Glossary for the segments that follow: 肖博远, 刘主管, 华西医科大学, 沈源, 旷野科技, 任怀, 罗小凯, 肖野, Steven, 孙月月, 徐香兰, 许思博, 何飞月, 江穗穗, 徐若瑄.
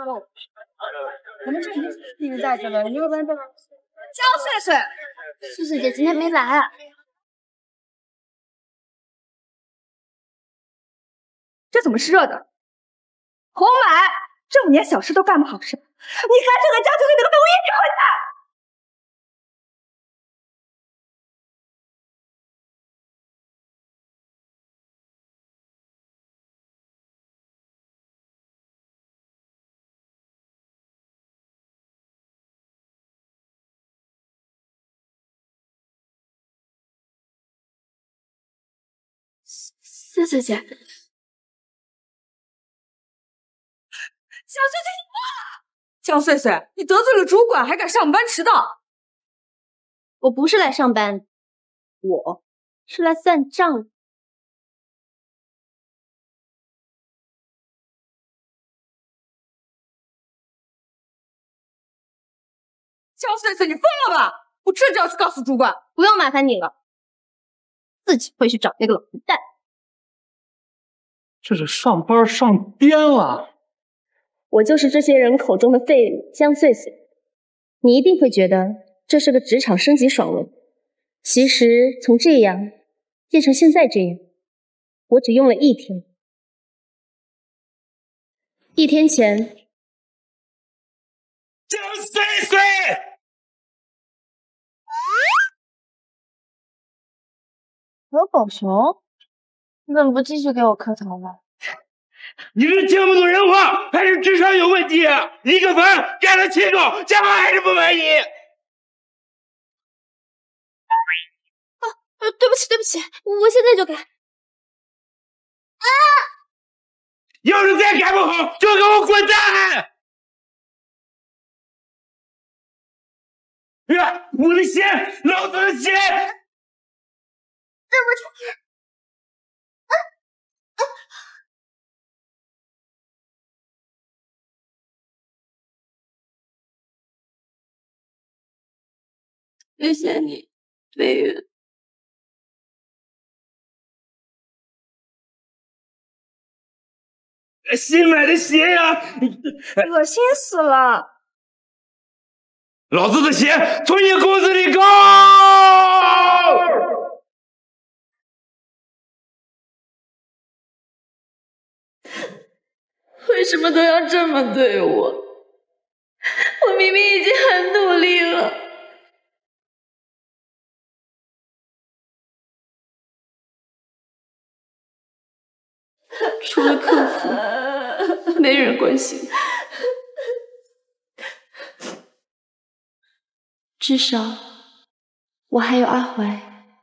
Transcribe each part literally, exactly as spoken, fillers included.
哦，我们这已经是一直在这了，要不然再来。叫穗穗，穗穗姐今天没来啊？这怎么是热的？红买，这么点小事都干不好事，你干脆给家族里的跟我一起混蛋！ 穗穗姐，小穗穗，你疯了！江穗穗，你得罪了主管，还敢上班迟到？我不是来上班，我是来算账。江穗穗，你疯了吧！我这就要去告诉主管。不用麻烦你了，自己会去找那个老混蛋。 这是上班上颠了！我就是这些人口中的废物江穗穗，你一定会觉得这是个职场升级爽文。其实从这样变成现在这样，我只用了一天。一天前，江穗穗，何宝雄。 你怎么不继续给我磕头吗？你是听不懂人话，还是智商有问题？一个坟盖了七个，家长还是不满意。啊，对不起，对不起，我现在就改。啊！要是再改不好，就给我滚蛋！啊！我的鞋，老子的鞋！对不起。 谢谢你，飞云。新买的鞋呀、啊，恶心死了！老子的鞋从你裤子里扣！为什么都要这么对我？我明明已经很努力了。 除了客服，没人关心。至少，我还有阿怀。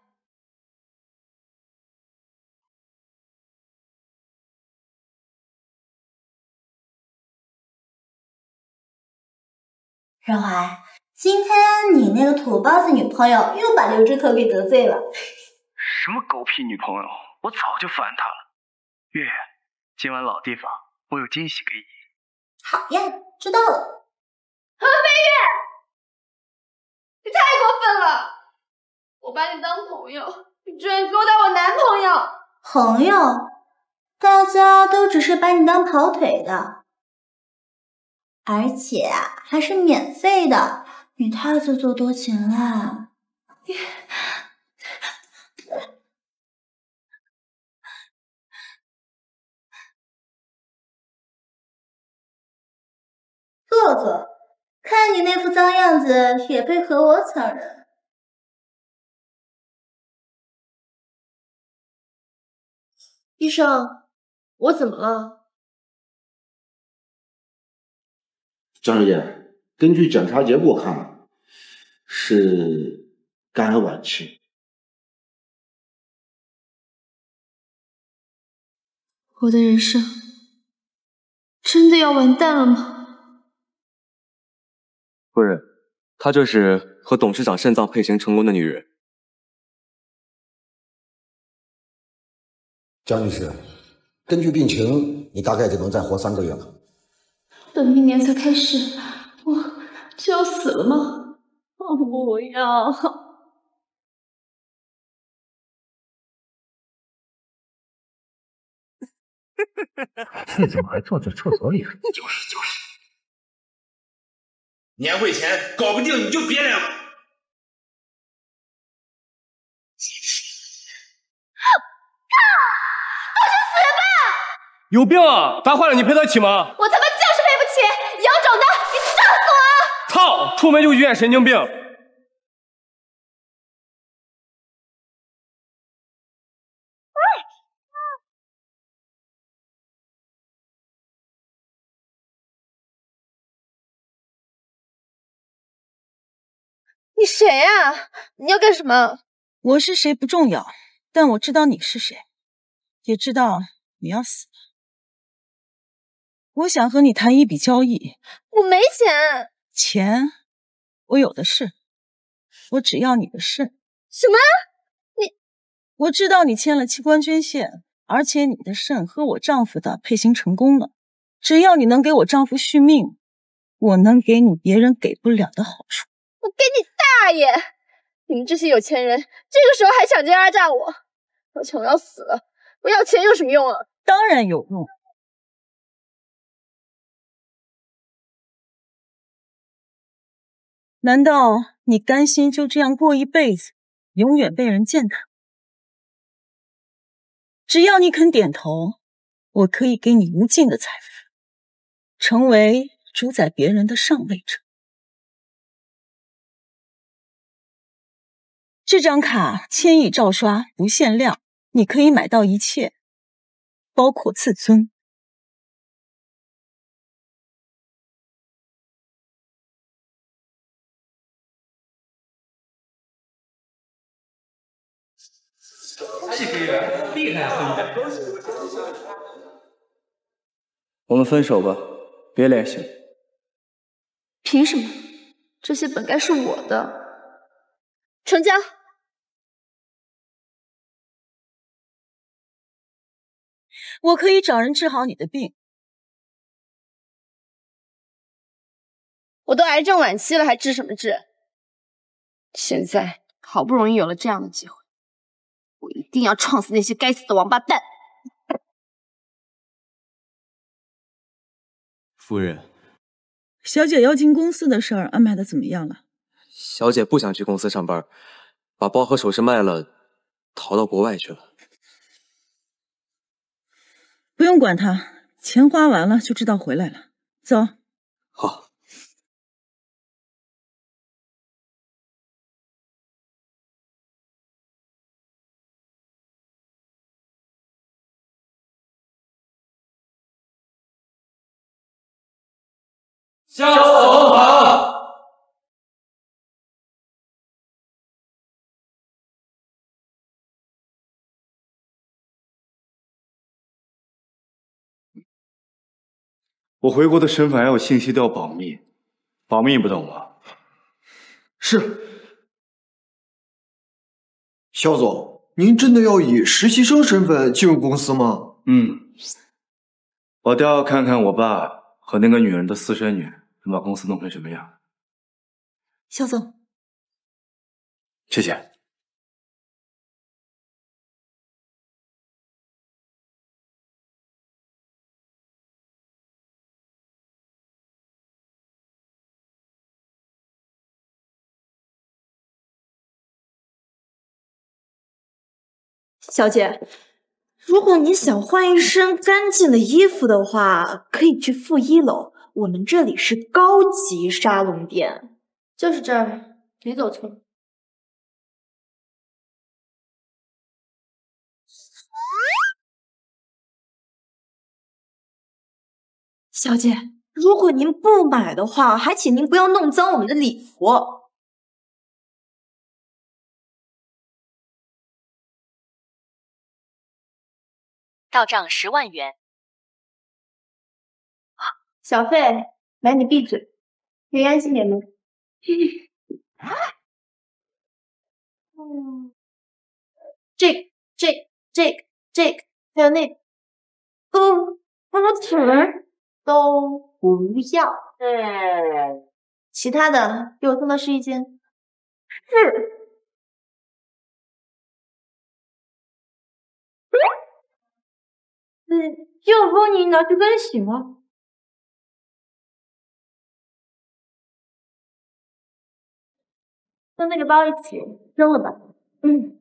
任怀，今天你那个土包子女朋友又把刘之客给得罪了。什么狗屁女朋友，我早就烦她了。 月月，今晚老地方，我有惊喜给你。好呀，知道了。何飞月，你太过分了！我把你当朋友，你居然勾搭我男朋友。朋友，大家都只是把你当跑腿的，而且还是免费的，你太自作多情了。做作，看你那副脏样子，也配和我抢人？医生，我怎么了？张小姐，根据检查结果看，是肝癌晚期。我的人生真的要完蛋了吗？ 夫人，她就是和董事长肾脏配型成功的女人。江女士，根据病情，你大概只能再活三个月了。本命年才开始，我就要死了吗？我不要！这怎么还坐在厕所里？就是就是。年会前搞不定你就别来了。 有病啊！砸坏了你赔得起吗？我他妈就是赔不起！有种的，你撞死我！操！出门就遇见神经病。你谁呀、啊？你要干什么？我是谁不重要，但我知道你是谁，也知道你要死。 我想和你谈一笔交易。我没钱。钱，我有的是。我只要你的肾。什么？你？我知道你签了器官捐献，而且你的肾和我丈夫的配型成功了。只要你能给我丈夫续命，我能给你别人给不了的好处。我给你大爷！你们这些有钱人，这个时候还想着压榨我，我穷要死了！我要钱有什么用啊？当然有用。 难道你甘心就这样过一辈子，永远被人践踏？只要你肯点头，我可以给你无尽的财富，成为主宰别人的上位者。这张卡千亿照刷，不限量，你可以买到一切，包括自尊。 这个人厉害很的。我们分手吧，别联系。凭什么？这些本该是我的。成交。我可以找人治好你的病。我都癌症晚期了，还治什么治？现在好不容易有了这样的机会。 我一定要撞死那些该死的王八蛋！夫人，小姐要进公司的事儿安排的怎么样了？小姐不想去公司上班，把包和首饰卖了，逃到国外去了。不用管他，钱花完了就知道回来了。走。好。 萧总好，我回国的身份还有信息都要保密，保密不懂吗？是，萧总，您真的要以实习生身份进入公司吗？嗯，我倒要看看我爸和那个女人的私生女。 能把公司弄成什么样？肖总，谢谢。小姐，如果你想换一身干净的衣服的话，可以去负一楼。 我们这里是高级沙龙店，就是这儿，没走错。小姐，如果您不买的话，还请您不要弄脏我们的礼服。到账十万元。 小费，买你闭嘴，可以安心点吗？嗯，这个、这个、这个、这个，还有那个，都不吃，都不要。嗯，其他的给我送到试衣间。是。 嗯，要不你拿去干洗吗？跟那个包一起扔了吧。嗯，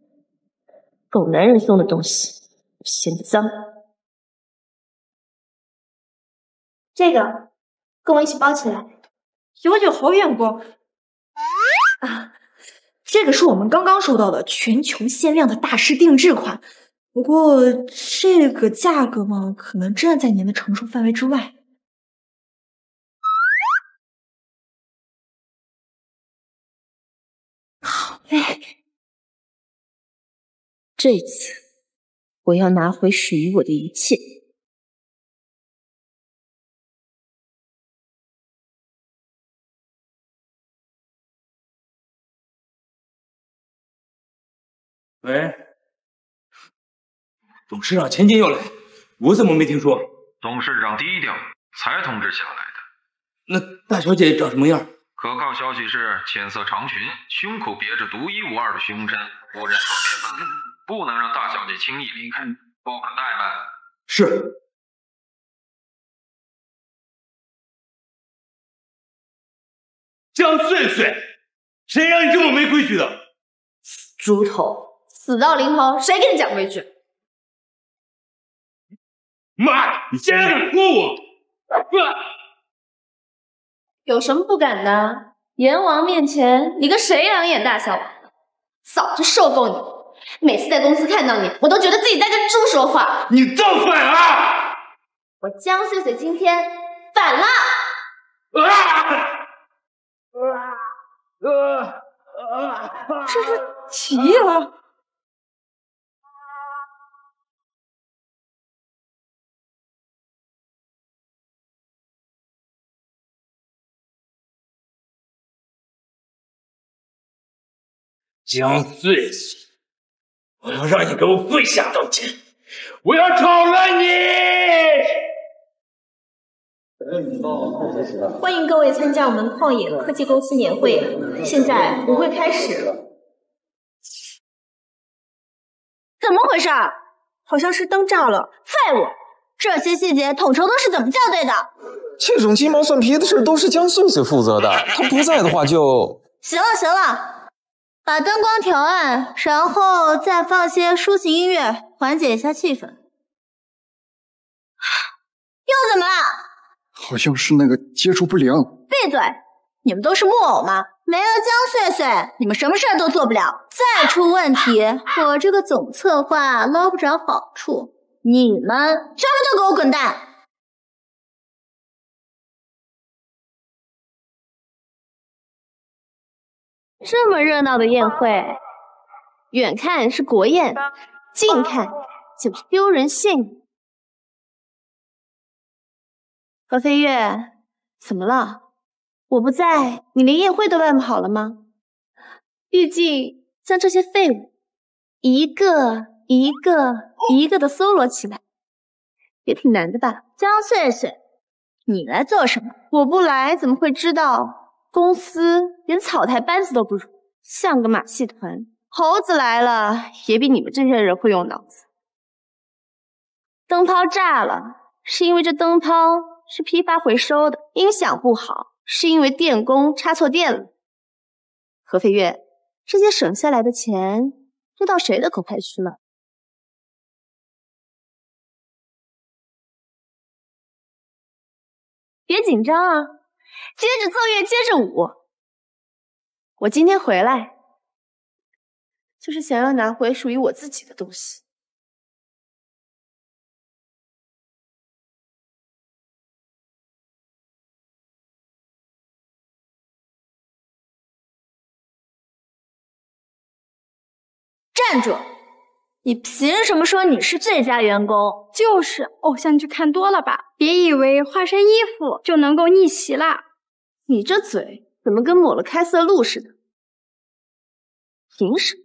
狗男人送的东西，嫌脏。这个跟我一起包起来。有酒侯员工啊，这个是我们刚刚收到的全球限量的大师定制款。 不过这个价格嘛，可能站在您的承受范围之外。好嘞，这次我要拿回属于我的一切。喂。 董事长前天要来，我怎么没听说？董事长低调，才通知下来的。那大小姐长什么样？可靠消息是浅色长裙，胸口别着独一无二的胸针，无人所辨，不能让大小姐轻易离开，不可怠慢。是。江穗穗，谁让你这么没规矩的？猪头，死到临头，谁给你讲规矩？ 妈，你竟然敢泼我！啊、有什么不敢的？阎王面前，你跟谁两眼大小？早就受够你！每次在公司看到你，我都觉得自己在跟猪说话。你造反了！我江穗穗今天反了！啊啊啊啊！这是起义了！ 江穗穗，我要让你给我跪下道歉！我要炒了你！欢迎各位参加我们旷野科技公司年会，现在舞会开始。怎么回事？好像是灯罩了。废物！这些细节统筹都是怎么校对的？这种鸡毛蒜皮的事都是江穗穗负责的，她不在的话就……行了行了。 把灯光调暗，然后再放些抒情音乐，缓解一下气氛。又怎么了？好像是那个接触不良。闭嘴！你们都是木偶吗？没了江穗穗，你们什么事儿都做不了。再出问题，我这个总策划捞不着好处。你们全部都给我滚蛋！这么热闹的宴会，远看是国宴，近看就是丢人现眼。何飞月，怎么了？我不在，你连宴会都办不好了吗？毕竟将这些废物一个一个一个的搜罗起来，也挺难的吧？江穗穗，你来做什么？我不来怎么会知道？ 公司连草台班子都不如，像个马戏团。猴子来了也比你们这些人会用脑子。灯泡炸了，是因为这灯泡是批发回收的；音响不好，是因为电工插错电了。何飞月，这些省下来的钱都到谁的口袋去了？别紧张啊！ 接着奏乐，接着舞。我今天回来，就是想要拿回属于我自己的东西。站住！你凭什么说你是最佳员工？就是偶像剧看多了吧？别以为换身衣服就能够逆袭啦！ 你这嘴怎么跟抹了开塞露似的？凭什么？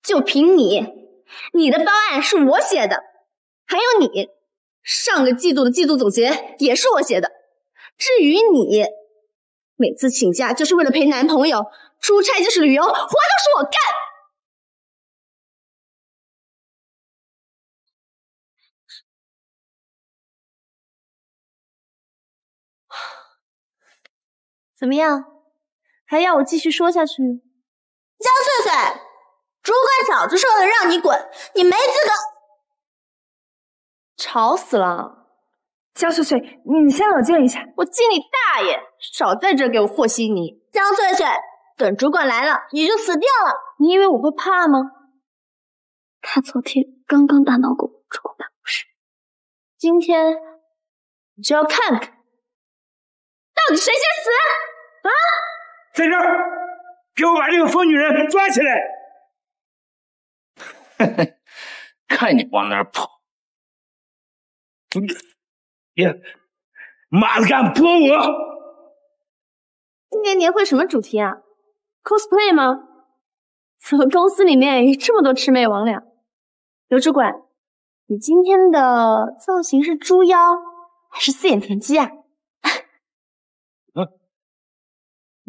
就凭你！你的方案是我写的，还有你上个季度的季度总结也是我写的。至于你，每次请假就是为了陪男朋友，出差就是旅游，活都是我干。怎么样？还要我继续说下去？江穗穗，主管早就说了让你滚，你没资格！吵死了！江穗穗，你先冷静一下。我敬你大爷！少在这给我和稀泥！江穗穗，等主管来了，你就死定了！你以为我会怕吗？他昨天刚刚大闹过主管办公室，今天你就要看看。 到底谁先死啊！在这儿，给我把这个疯女人抓起来！嘿嘿，看你往哪儿跑！你，你，妈的敢泼我！今年年会什么主题啊 ？cosplay 吗？怎么公司里面有这么多魑魅魍魉？刘主管，你今天的造型是猪妖还是四眼田鸡啊？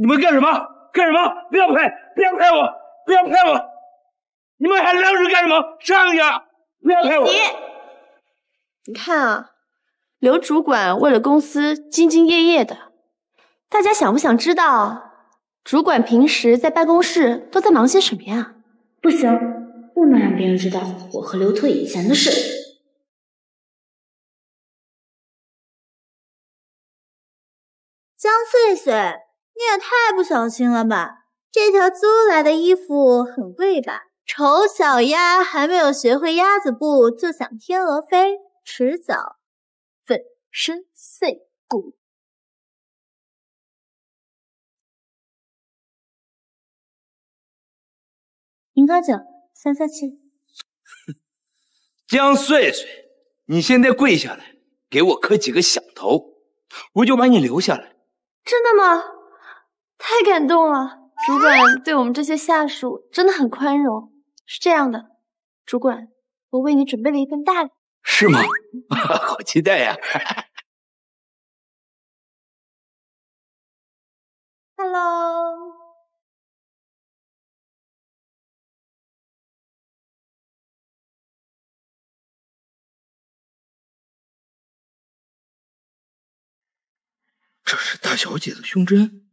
你们干什么？干什么？不要拍！不要拍我！不要拍我！你们还愣着干什么？上去！不要拍我！你，你看啊，刘主管为了公司兢兢业业的，大家想不想知道主管平时在办公室都在忙些什么呀？不行，不能让别人知道我和刘退以前的事。江穗穗。 你也太不小心了吧！这条租来的衣服很贵吧？丑小鸭还没有学会鸭子步，就想天鹅飞，迟早粉身碎骨。零八九三三七，江穗穗，你现在跪下来，给我磕几个响头，我就把你留下来。真的吗？ 太感动了，主管对我们这些下属真的很宽容。是这样的，主管，我为你准备了一份大礼。是吗？好期待呀、啊、！Hello， 这是大小姐的胸针。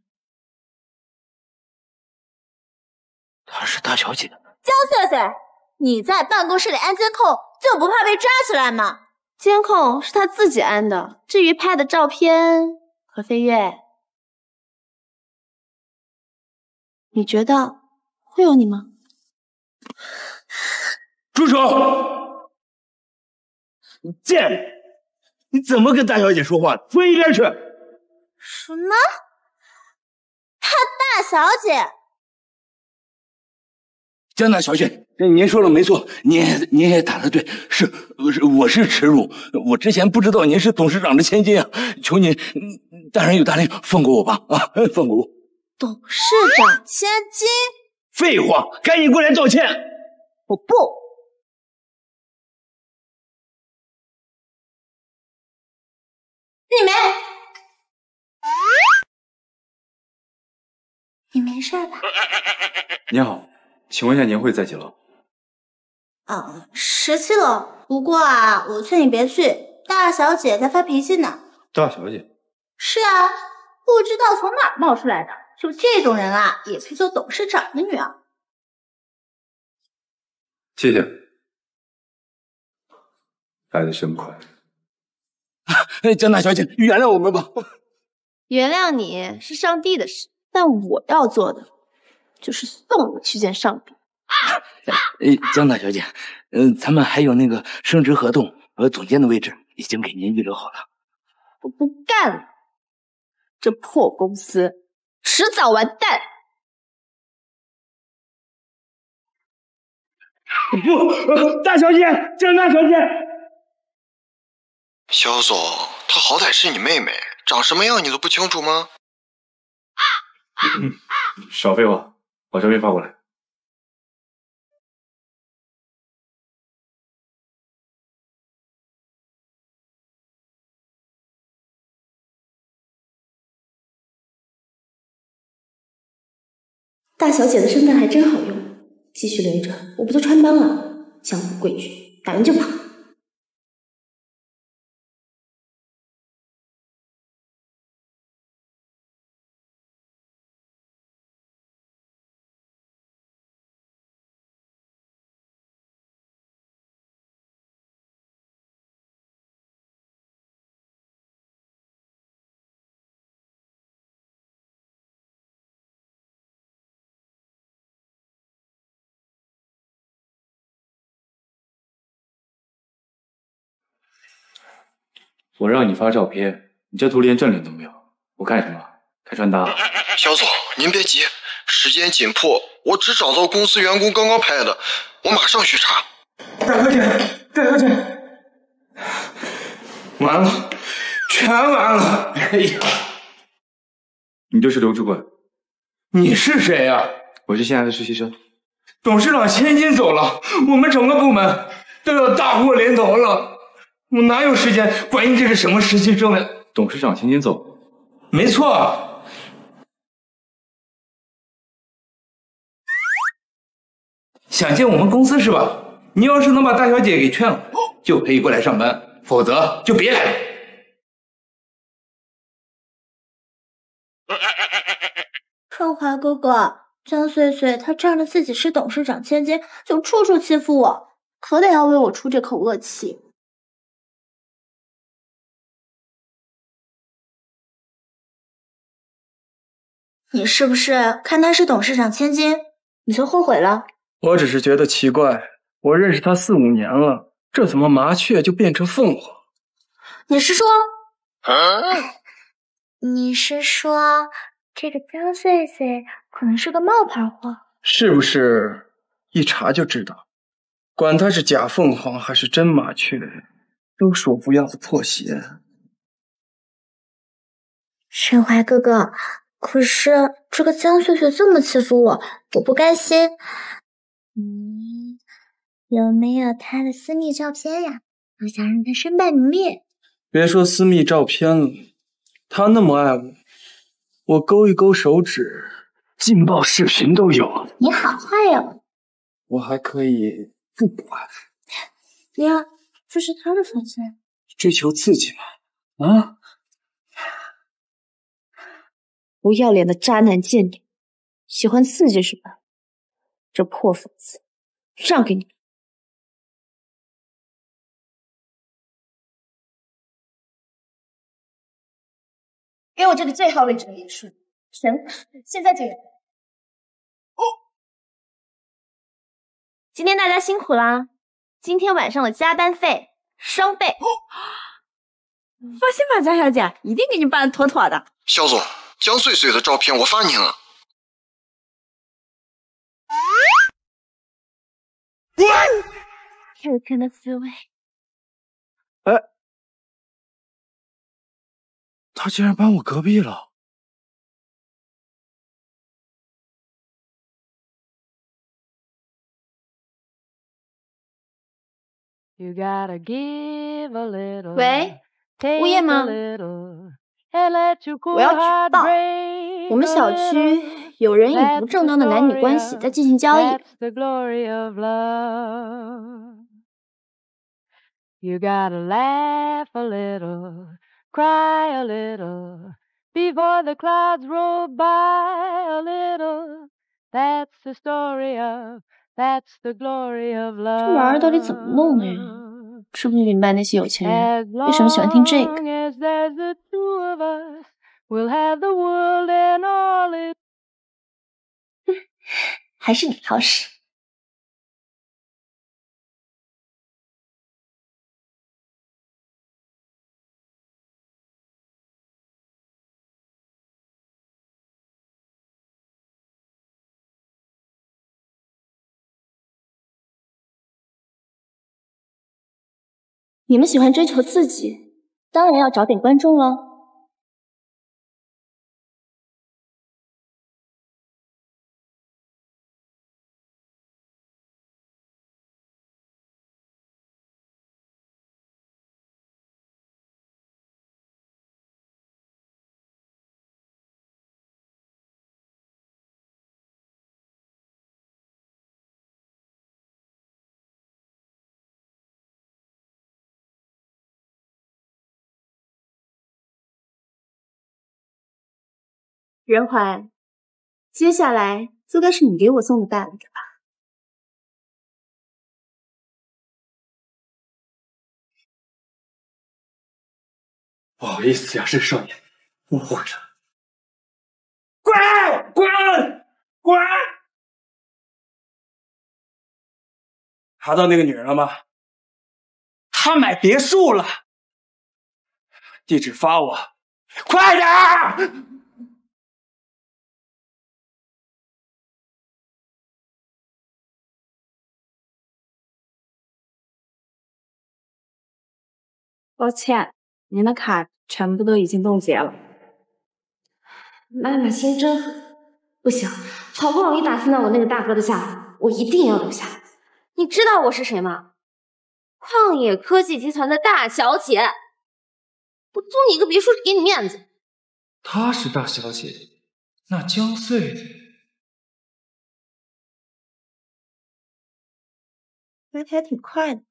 她是大小姐。江穗穗，你在办公室里安监控，就不怕被抓起来吗？监控是她自己安的，至于拍的照片和飞跃，你觉得会有你吗？住手！你贱人，你怎么跟大小姐说话？滚一边去！什么？她大小姐？ 江大小姐，您说了没错，您您也打得对，是是我是耻辱，我之前不知道您是董事长的千金啊，求您大人有大量，放过我吧啊，放过我！董事长千金？废话，赶紧过来道歉！我不，你没，你没事吧？你好。 请问一下，年会在几楼？啊，十七楼。不过啊，我劝你别去，大小姐在发脾气呢。大小姐？是啊，不知道从哪儿冒出来的，就这种人啊，也配做董事长的女儿？谢谢，来得真快。哎，江大小姐，原谅我们吧。原谅你是上帝的事，但我要做的。 就是送我去见上帝。呃，江大小姐，嗯、呃，咱们还有那个升职合同和总监的位置已经给您预留好了。我不干了，这破公司迟早完蛋。不，大小姐，江大小姐，肖总，她好歹是你妹妹，长什么样你都不清楚吗？啊啊、少废话。 把照片发过来。大小姐的身段还真好用，继续留着，我不就穿帮了？江湖规矩，打完就跑。我让你发照片，你这图连正脸都没有，我干什么？看穿搭？哎哎哎，小总，您别急，时间紧迫，我只找到公司员工刚刚拍的，我马上去查。大小姐，大小姐，完了，全完了！哎呀，你就是刘主管，你是谁呀、啊？我是新来的实习生。董事长千金走了，我们整个部门都要大祸临头了。 我哪有时间管你这是什么实习生呀？董事长请您走。没错。想进我们公司是吧？你要是能把大小姐给劝了，就可以过来上班；否则就别来了。春华哥哥，江穗穗她仗着自己是董事长千金，就处处欺负我，可得要为我出这口恶气。 你是不是看他是董事长千金，你就后悔了？我只是觉得奇怪，我认识他四五年了，这怎么麻雀就变成凤凰？你是说？啊、你是说这个江穗穗可能是个冒牌货？是不是？一查就知道，管他是假凤凰还是真麻雀，都是我不要的破鞋。沈怀哥哥。 可是这个江穗穗这么欺负我，我不甘心。你有没有她的私密照片呀？我想让她身败名裂。别说私密照片了，她那么爱我，我勾一勾手指，劲爆视频都有。你好坏呀、哦！我还可以不管。你啊，这是她的粉丝，追求刺激嘛？啊！ 不要脸的渣男贱女，喜欢刺激是吧？这破粉丝，让给你。给我这个最好位置的别墅，行，现在就有。哦，今天大家辛苦啦！今天晚上的加班费双倍。哦、放心吧，江小姐，一定给你办妥妥的。肖总。 江穗穗的照片我发您了。看看那滋味。哎，他竟然搬我隔壁了。喂，物业吗？ 我要举报！我们小区有人以不正当的男女关系在进行交易。这玩意儿到底怎么弄的呀？吃不明白那些有钱人为什么喜欢听这个。 We'll have the world and all it. 还是你好使。你们喜欢追求刺激，当然要找点观众了。 任怀，接下来就该是你给我送的大礼了吧？不好意思呀、啊，任少爷，误会了。滚！滚！滚！查到那个女人了吗？她买别墅了。地址发我，快点儿！抱歉，您的卡全部都已经冻结了。妈妈心真狠，不行，好不容易打听到我那个大哥的下落，我一定要留下。你知道我是谁吗？旷野科技集团的大小姐。 我租你一个别墅是给你面子。她是大小姐，那江穗……来的还挺快的。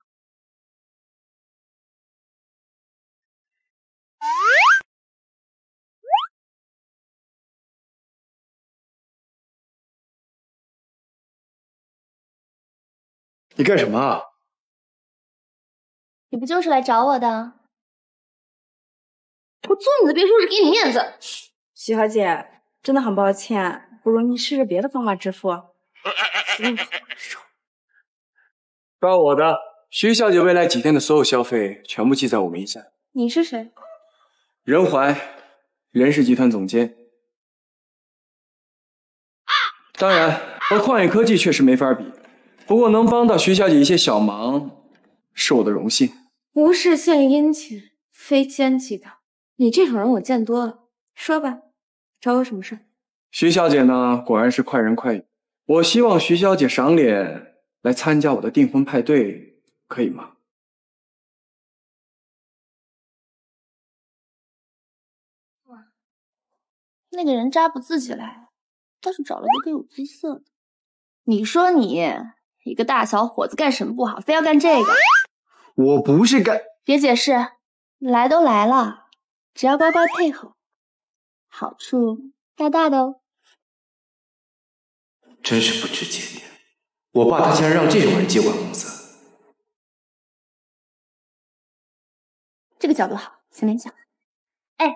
你干什么啊？你不就是来找我的？ 我租你的别墅是给你面子，徐小姐，真的很抱歉，不如您试试别的方法支付。嗯、照我的，徐小姐未来几天的所有消费全部记在我名下。你是谁？任怀，任氏集团总监。当然，和旷野科技确实没法比，不过能帮到徐小姐一些小忙，是我的荣幸。无事献殷勤，非奸即盗。 你这种人我见多了，说吧，找我什么事？徐小姐呢，果然是快人快语。我希望徐小姐赏脸来参加我的订婚派对，可以吗？哇，那个人扎不自己来，倒是找了个更有姿色的。你说你一个大小伙子干什么不好，非要干这个？我不是干……别解释，来都来了。 只要乖乖配合，好处大大的哦。真是不知检点，我爸他竟然让这种人接管公司。这个角度好，前面讲。哎，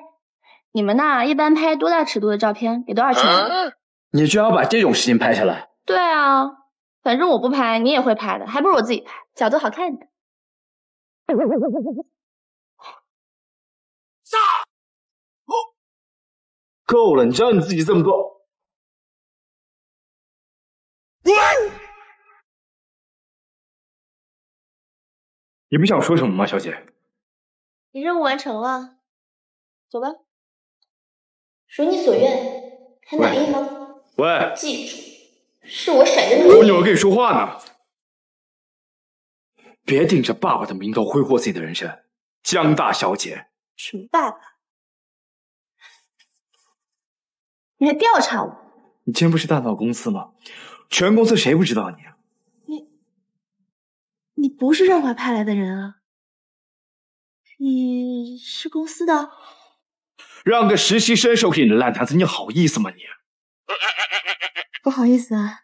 你们那一般拍多大尺度的照片给多少钱？啊、你居然要把这种事情拍下来？对啊，反正我不拍，你也会拍的，还不如我自己拍，角度好看的。炸！哦，够了！你知道你自己这么做。你不想说什么吗，小姐？你任务完成了，走吧。如你所愿，还满意吗？喂，记住，是我闪着你。我女儿跟你说话呢。别顶着爸爸的名头挥霍自己的人生，江大小姐。 什么爸爸？你还调查我？你真不是大脑公司吗？全公司谁不知道你啊？你，你不是任怀派来的人啊？你是公司的？让个实习生收拾你的烂摊子，你好意思吗你？不好意思啊，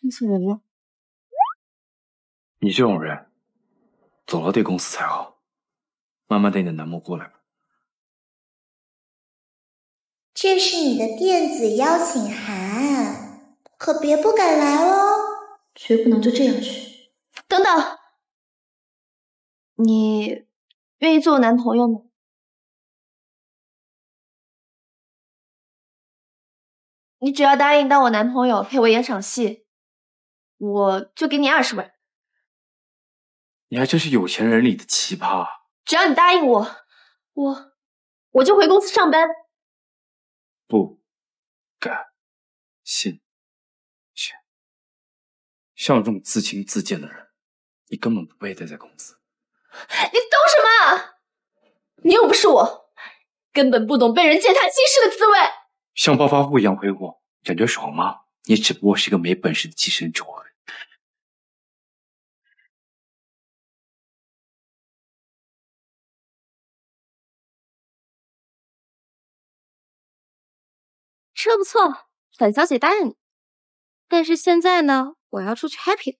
认错人了。你这种人，走了对公司才好。 慢慢带你的男模过来吧。这是你的电子邀请函，可别不敢来哦。绝不能就这样去。等等，你愿意做我男朋友吗？你只要答应当我男朋友，陪我演场戏，我就给你二十万。你还真是有钱人里的奇葩。 只要你答应我，我我就回公司上班。不敢信，信。像这种自轻自贱的人，你根本不配待在公司。你懂什么？你又不是我，根本不懂被人践踏轻视的滋味。像暴发户一样挥霍，感觉爽吗？你只不过是个没本事的寄生虫而已。 这不错，本小姐答应你。但是现在呢，我要出去 happy。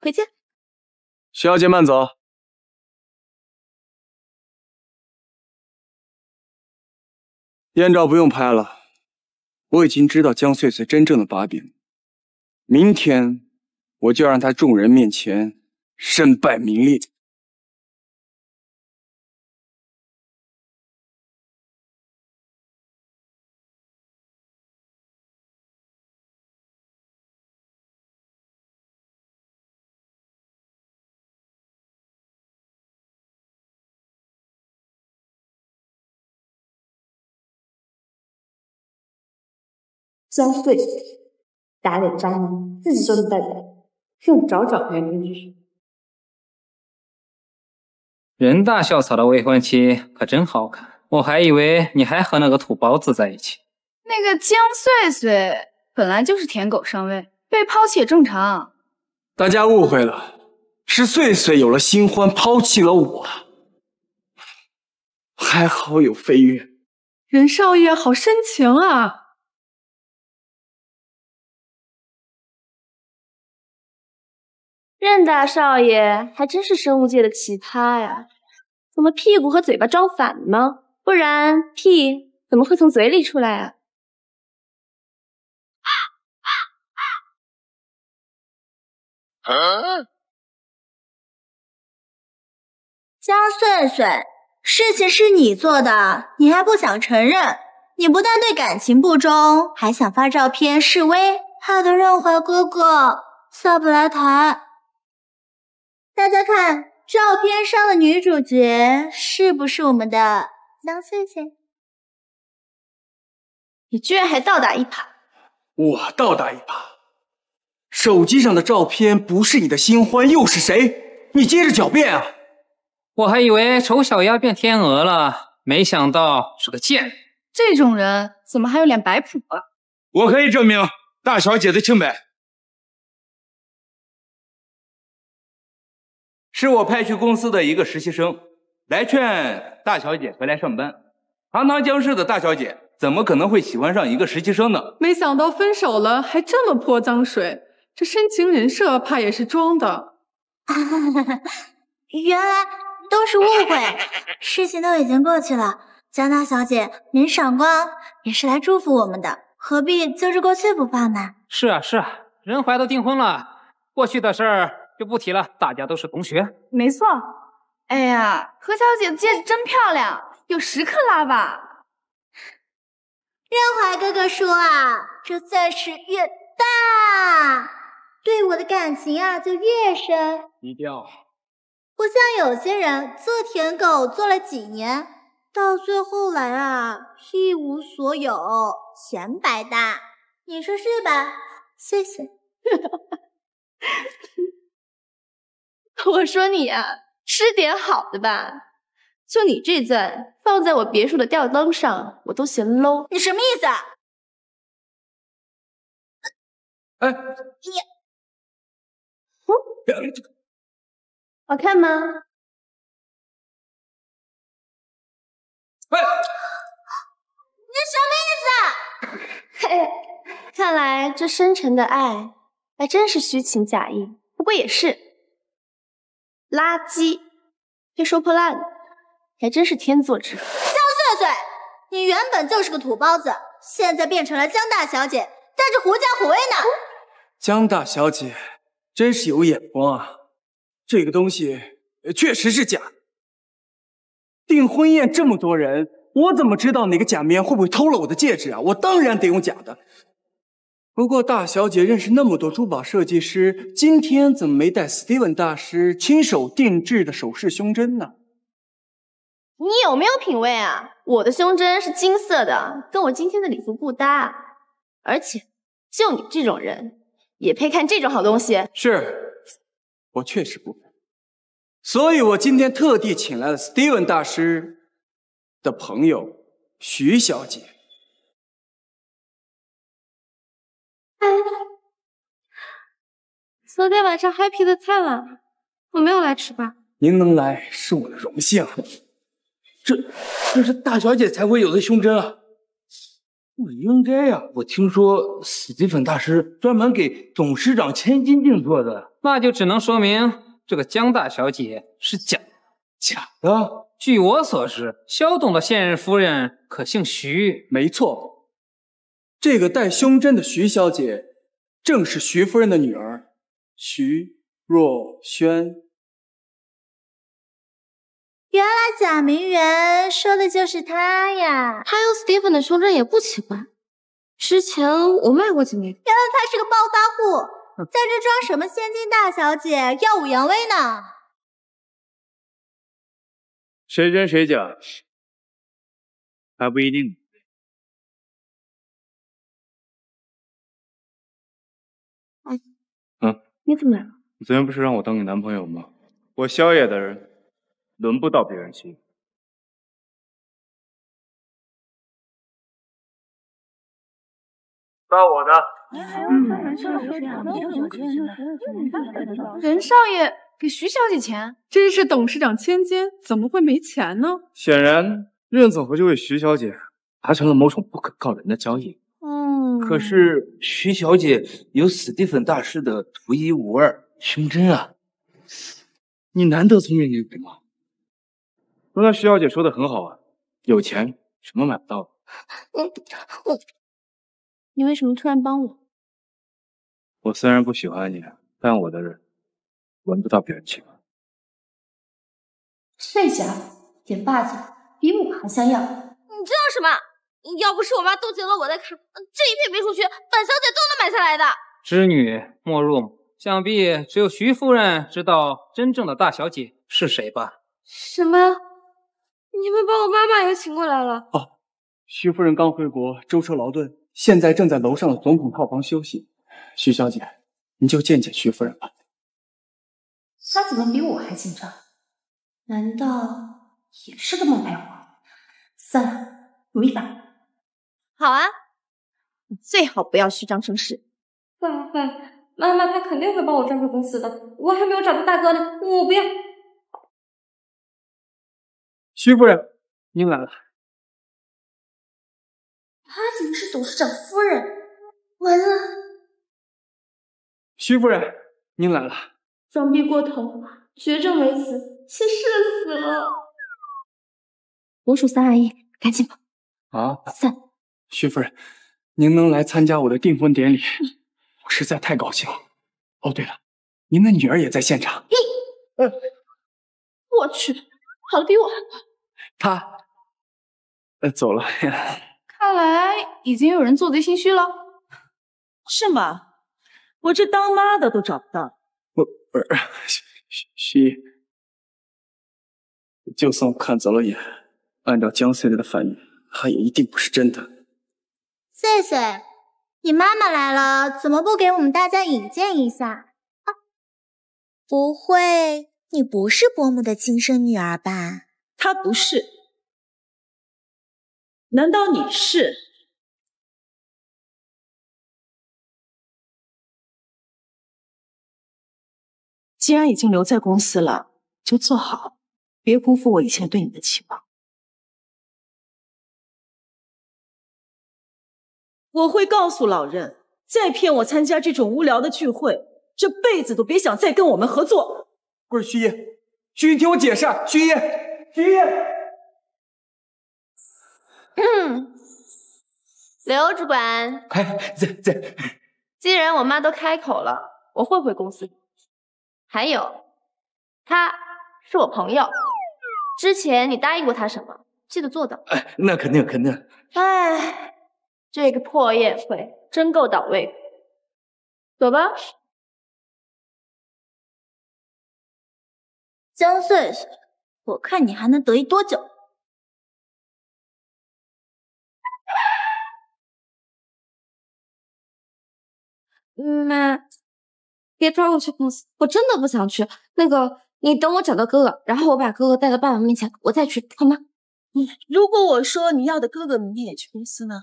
回见，徐小姐慢走。艳照不用拍了，我已经知道江穗穗真正的把柄。明天我就让她众人面前身败名裂。钻碎，打点蟑螂，自己就能带走，用找找原因就是。人大校草的未婚妻可真好看，我还以为你还和那个土包子在一起。那个江穗穗本来就是舔狗上位，被抛弃也正常。大家误会了，是穗穗有了新欢，抛弃了我。还好有飞跃。 任少爷好深情啊！任大少爷还真是生物界的奇葩呀，怎么屁股和嘴巴撞反了吗？不然屁怎么会从嘴里出来啊？啊江穗穗。 事情是你做的，你还不想承认？你不但对感情不忠，还想发照片示威，害得任怀哥哥下不来台。大家看，照片上的女主角是不是我们的江穗穗？你居然还倒打一耙！我倒打一耙？手机上的照片不是你的新欢又是谁？你接着狡辩啊！ 我还以为丑小鸭变天鹅了，没想到是个贱人。这种人怎么还有脸摆谱啊？我可以证明大小姐的清白，是我派去公司的一个实习生来劝大小姐回来上班。堂堂江氏的大小姐怎么可能会喜欢上一个实习生呢？没想到分手了还这么泼脏水，这深情人设怕也是装的。原来。 都是误会，事情都已经过去了。江大小姐，您赏光也是来祝福我们的，何必揪着过去不放呢？是啊，是啊，任怀都订婚了，过去的事儿就不提了，大家都是同学。没错。哎呀，何小姐的戒指真漂亮，有十克拉吧？任怀哥哥说啊，这钻石越大，对我的感情啊就越深。低调。 不像有些人做舔狗做了几年，到最后来啊一无所有，全白搭，你说是吧？谢谢。我说你呀、啊，吃点好的吧，就你这钻放在我别墅的吊灯上，我都嫌 low。你什么意思啊？哎，你，嗯。 好看吗？哎，你什么意思？嘿，看来这深沉的爱还真是虚情假意，不过也是垃圾，被收破烂的，还真是天作之合。江穗穗，你原本就是个土包子，现在变成了江大小姐，带着狐假虎威呢。江大小姐真是有眼光啊！ 这个东西确实是假的。订婚宴这么多人，我怎么知道哪个假面会不会偷了我的戒指啊？我当然得用假的。不过大小姐认识那么多珠宝设计师，今天怎么没带 Steven 大师亲手定制的首饰胸针呢？你有没有品味啊？我的胸针是金色的，跟我今天的礼服不搭。而且，就你这种人，也配看这种好东西？是。 我确实不配，所以我今天特地请来了 Steven 大师的朋友徐小姐。哎，昨天晚上 happy 的太晚，我没有来吃饭。您能来是我的荣幸。这这是大小姐才会有的胸针啊！不应该呀、啊！我听说 Steven 大师专门给董事长千金定做的。 那就只能说明这个江大小姐是假的。假的？据我所知，肖董的现任夫人可姓徐。没错，这个戴胸针的徐小姐正是徐夫人的女儿，徐若瑄。原来假名媛说的就是她呀！她用 Steven 的胸针也不奇怪，之前我卖过几枚。原来她是个暴发户。 在这装什么千金大小姐，耀武扬威呢？谁真谁假还不一定。你怎么来了？你昨天不是让我当你男朋友吗？我宵夜的人，轮不到别人心。 到我的。任少爷给徐小姐钱，真是董事长千金，怎么会没钱呢？显然，任总和这位徐小姐达成了某种不可告人的交易。嗯，可是徐小姐有史蒂芬大师的独一无二胸针啊！你难得从人一笔吗？刚才徐小姐说的很好啊，有钱什么买不到。嗯嗯 你为什么突然帮我？我虽然不喜欢你，但我的人闻不到别人情。这家伙也霸总，比我还像样。你知道什么？要不是我妈冻结了我的卡，这一片别墅区本小姐都能买下来的。织女莫入，想必只有徐夫人知道真正的大小姐是谁吧？什么？你们把我妈妈也请过来了？哦，徐夫人刚回国，舟车劳顿。 现在正在楼上的总统套房休息，徐小姐，您就见见徐夫人吧。她怎么比我还紧张？难道也是个冒牌货？算了，赌一把。好啊，你最好不要虚张声势。会不会，妈妈她肯定会帮我赚回公司的。我还没有找到大哥呢，我不要。徐夫人，您来了。 她怎么是董事长夫人？完了！徐夫人，您来了。装逼过头，绝症为死，去世死了。我数三二一，赶紧吧。啊！三。徐夫人，您能来参加我的订婚典礼，嗯、我实在太高兴了。哦，对了，您的女儿也在现场。嗯。我去，跑得比我还快。她，呃，走了。看来已经有人做贼心虚了，是吗？我这当妈的都找不到。我不是徐徐，就算我看走了眼，按照江穗的反应，她也一定不是真的。穗穗，你妈妈来了，怎么不给我们大家引荐一下？啊，不会你不是伯母的亲生女儿吧？她不是。 难道你是？既然已经留在公司了，就做好，别辜负我以前对你的期望。我会告诉老任，再骗我参加这种无聊的聚会，这辈子都别想再跟我们合作。不是徐一，徐一，听我解释，徐一，徐一。 嗯，刘主管，哎，在在。既然我妈都开口了，我会回公司。还有，他是我朋友，之前你答应过他什么？记得做到。哎，那肯定肯定。哎，这个破宴会真够倒胃口。走吧。江穗穗，我看你还能得意多久？ 妈，别抓我去公司，我真的不想去。那个，你等我找到哥哥，然后我把哥哥带到爸爸面前，我再去，好吗？嗯，如果我说你要的哥哥明天也去公司呢？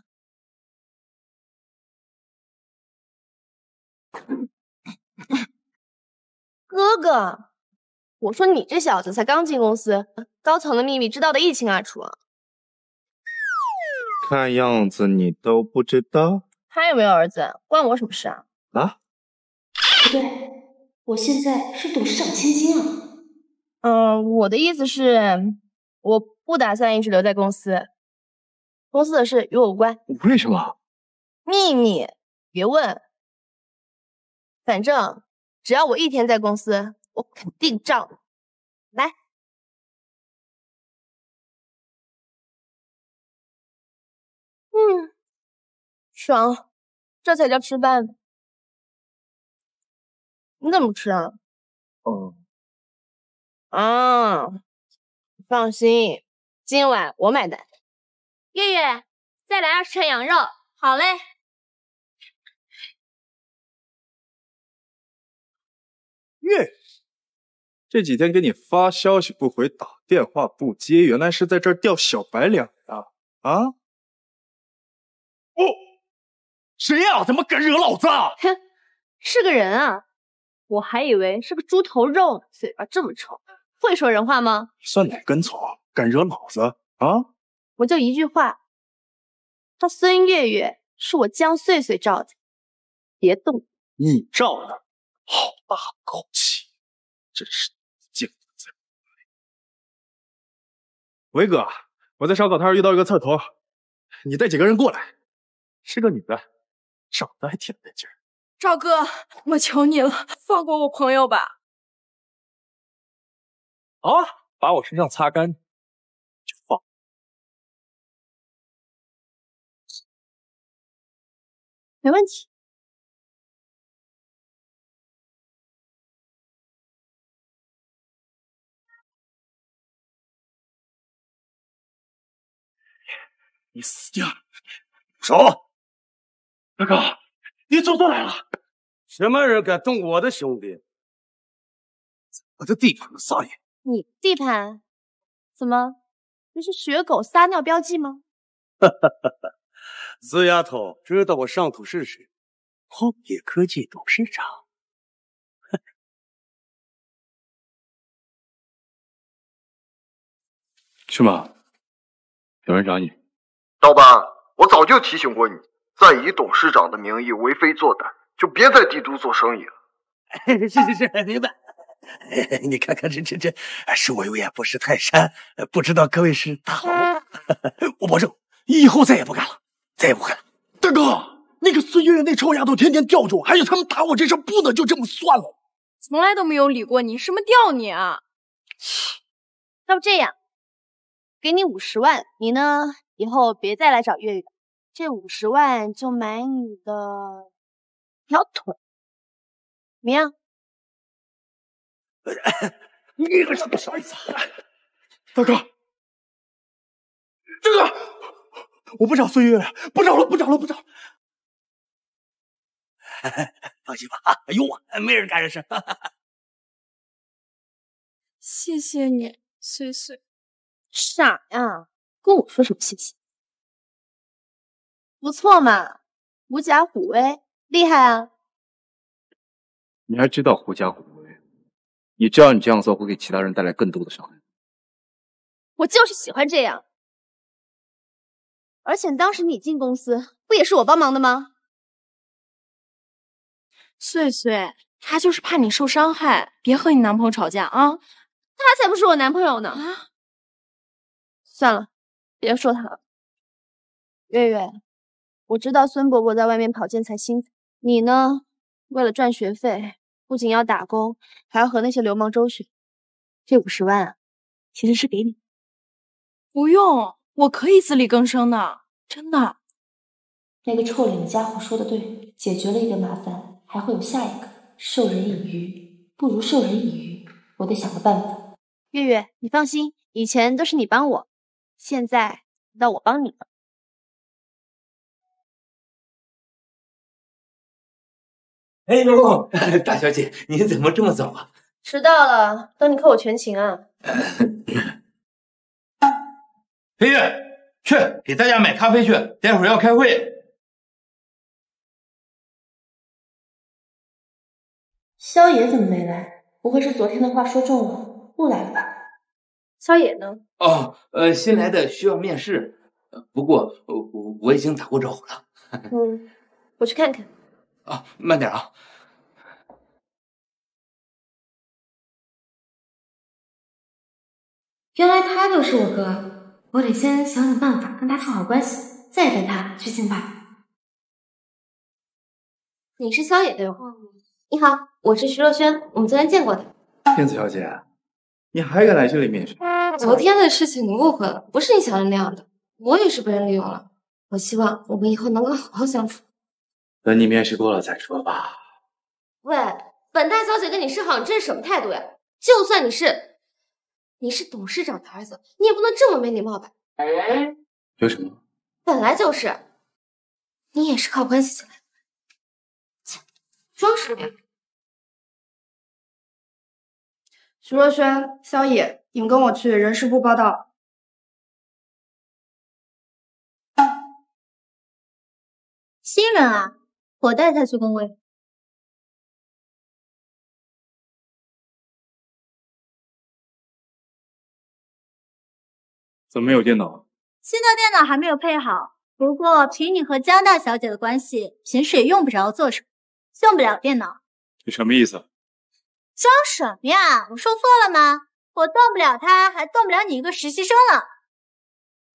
哥哥，我说你这小子才刚进公司，高层的秘密知道的一清二楚啊。看样子你都不知道。他有没有儿子，关我什么事啊？ 啊，不对，我现在是董事长千金啊。嗯、呃，我的意思是，我不打算一直留在公司，公司的事与我无关。为什么？秘密，别问。反正只要我一天在公司，我肯定照你。来，嗯，爽，这才叫吃饭。 你怎么不吃啊？哦、嗯，啊，放心，今晚我买单。月月，再来二十串羊肉。好嘞。月，这几天给你发消息不回，打电话不接，原来是在这儿掉小白脸啊！啊！哦，谁呀、啊？怎么敢惹老子？哼，是个人啊！我还以为是个猪头肉呢，嘴巴这么臭，会说人话吗？算哪根葱？敢惹老子啊？我就一句话，他孙月月是我江穗穗罩的，别动。你罩的？ 好大口气，真是见不得！维哥，我在烧烤摊遇到一个刺头，你带几个人过来，是个女的，长得还挺得劲儿。赵哥，我求你了，放过我朋友吧！好啊，把我身上擦干就放。没问题。 你死定了！手，大哥，你走过来了！什么人敢动我的兄弟？我的地盘撒野！你地盘？怎么？这是血狗撒尿标记吗？哈哈哈哈！死丫头，知道我上土是谁？荒野科技董事长。去吗？有人找你。 老板，我早就提醒过你，再以董事长的名义为非作歹，就别在帝都做生意了。是是是，明白。你看看这这这，是我有眼不识泰山，不知道各位是大佬。我保证，以后再也不干了，再也不干了。大哥，那个孙月月那臭丫头天天吊着我，还有他们打我这事不能就这么算了。从来都没有理过你，什么吊你啊？要不这样，给你五十万，你呢？ 以后别再来找月月，这五十万就买你的条腿，怎么样？你这是啥意思？大哥，大哥，我不找孙月月，不找了，不找了，不找了。放心吧，啊，有我，没人敢惹事。谢谢你，穗穗。傻呀！ 跟我说什么谢谢？不错嘛，狐假虎威，厉害啊！你还知道狐假虎威？你知道你这样做会给其他人带来更多的伤害。我就是喜欢这样。而且当时你进公司，不也是我帮忙的吗？穗穗，她就是怕你受伤害，别和你男朋友吵架啊！他才不是我男朋友呢！啊，算了。 别说他了，月月，我知道孙伯伯在外面跑建材新材，你呢？为了赚学费，不仅要打工，还要和那些流氓周旋。这五十万啊，其实是给你。不用，我可以自力更生的，真的。那个臭脸家伙说的对，解决了一个麻烦，还会有下一个。授人以鱼，不如授人以渔。我得想个办法。月月，你放心，以前都是你帮我。 现在到我帮你了。哎呦，大小姐，您怎么这么早啊？迟到了，等你扣我全勤啊！飞月，去给大家买咖啡去，待会儿要开会。萧野怎么没来？不会是昨天的话说中了，不来了吧？ 萧野呢？哦，呃，新来的需要面试，不过我我已经打过招呼了。嗯，我去看看。啊，慢点啊！原来他就是我哥，我得先想想办法跟他处好关系，再带他去见他。你是萧野对吧？你好，我是徐若瑄，我们昨天见过的。燕子小姐。 你还敢来这里面试？昨天的事情你误会了，不是你想的那样的。我也是被人利用了。我希望我们以后能够好好相处。等你面试过了再说吧。喂，本大小姐跟你示好，你这是什么态度呀？就算你是你是董事长的儿子，你也不能这么没礼貌吧？有什么？本来就是，你也是靠关系进来的，装什么呀？徐若瑄、萧野，你们跟我去人事部报道。 Steven啊，我带他去工位。怎么没有电脑？新的电脑还没有配好，不过凭你和江大小姐的关系，平时也用不着做什么，用不了电脑。你什么意思？装什么呀？我说错了吗？我动不了他，还动不了你一个实习生呢。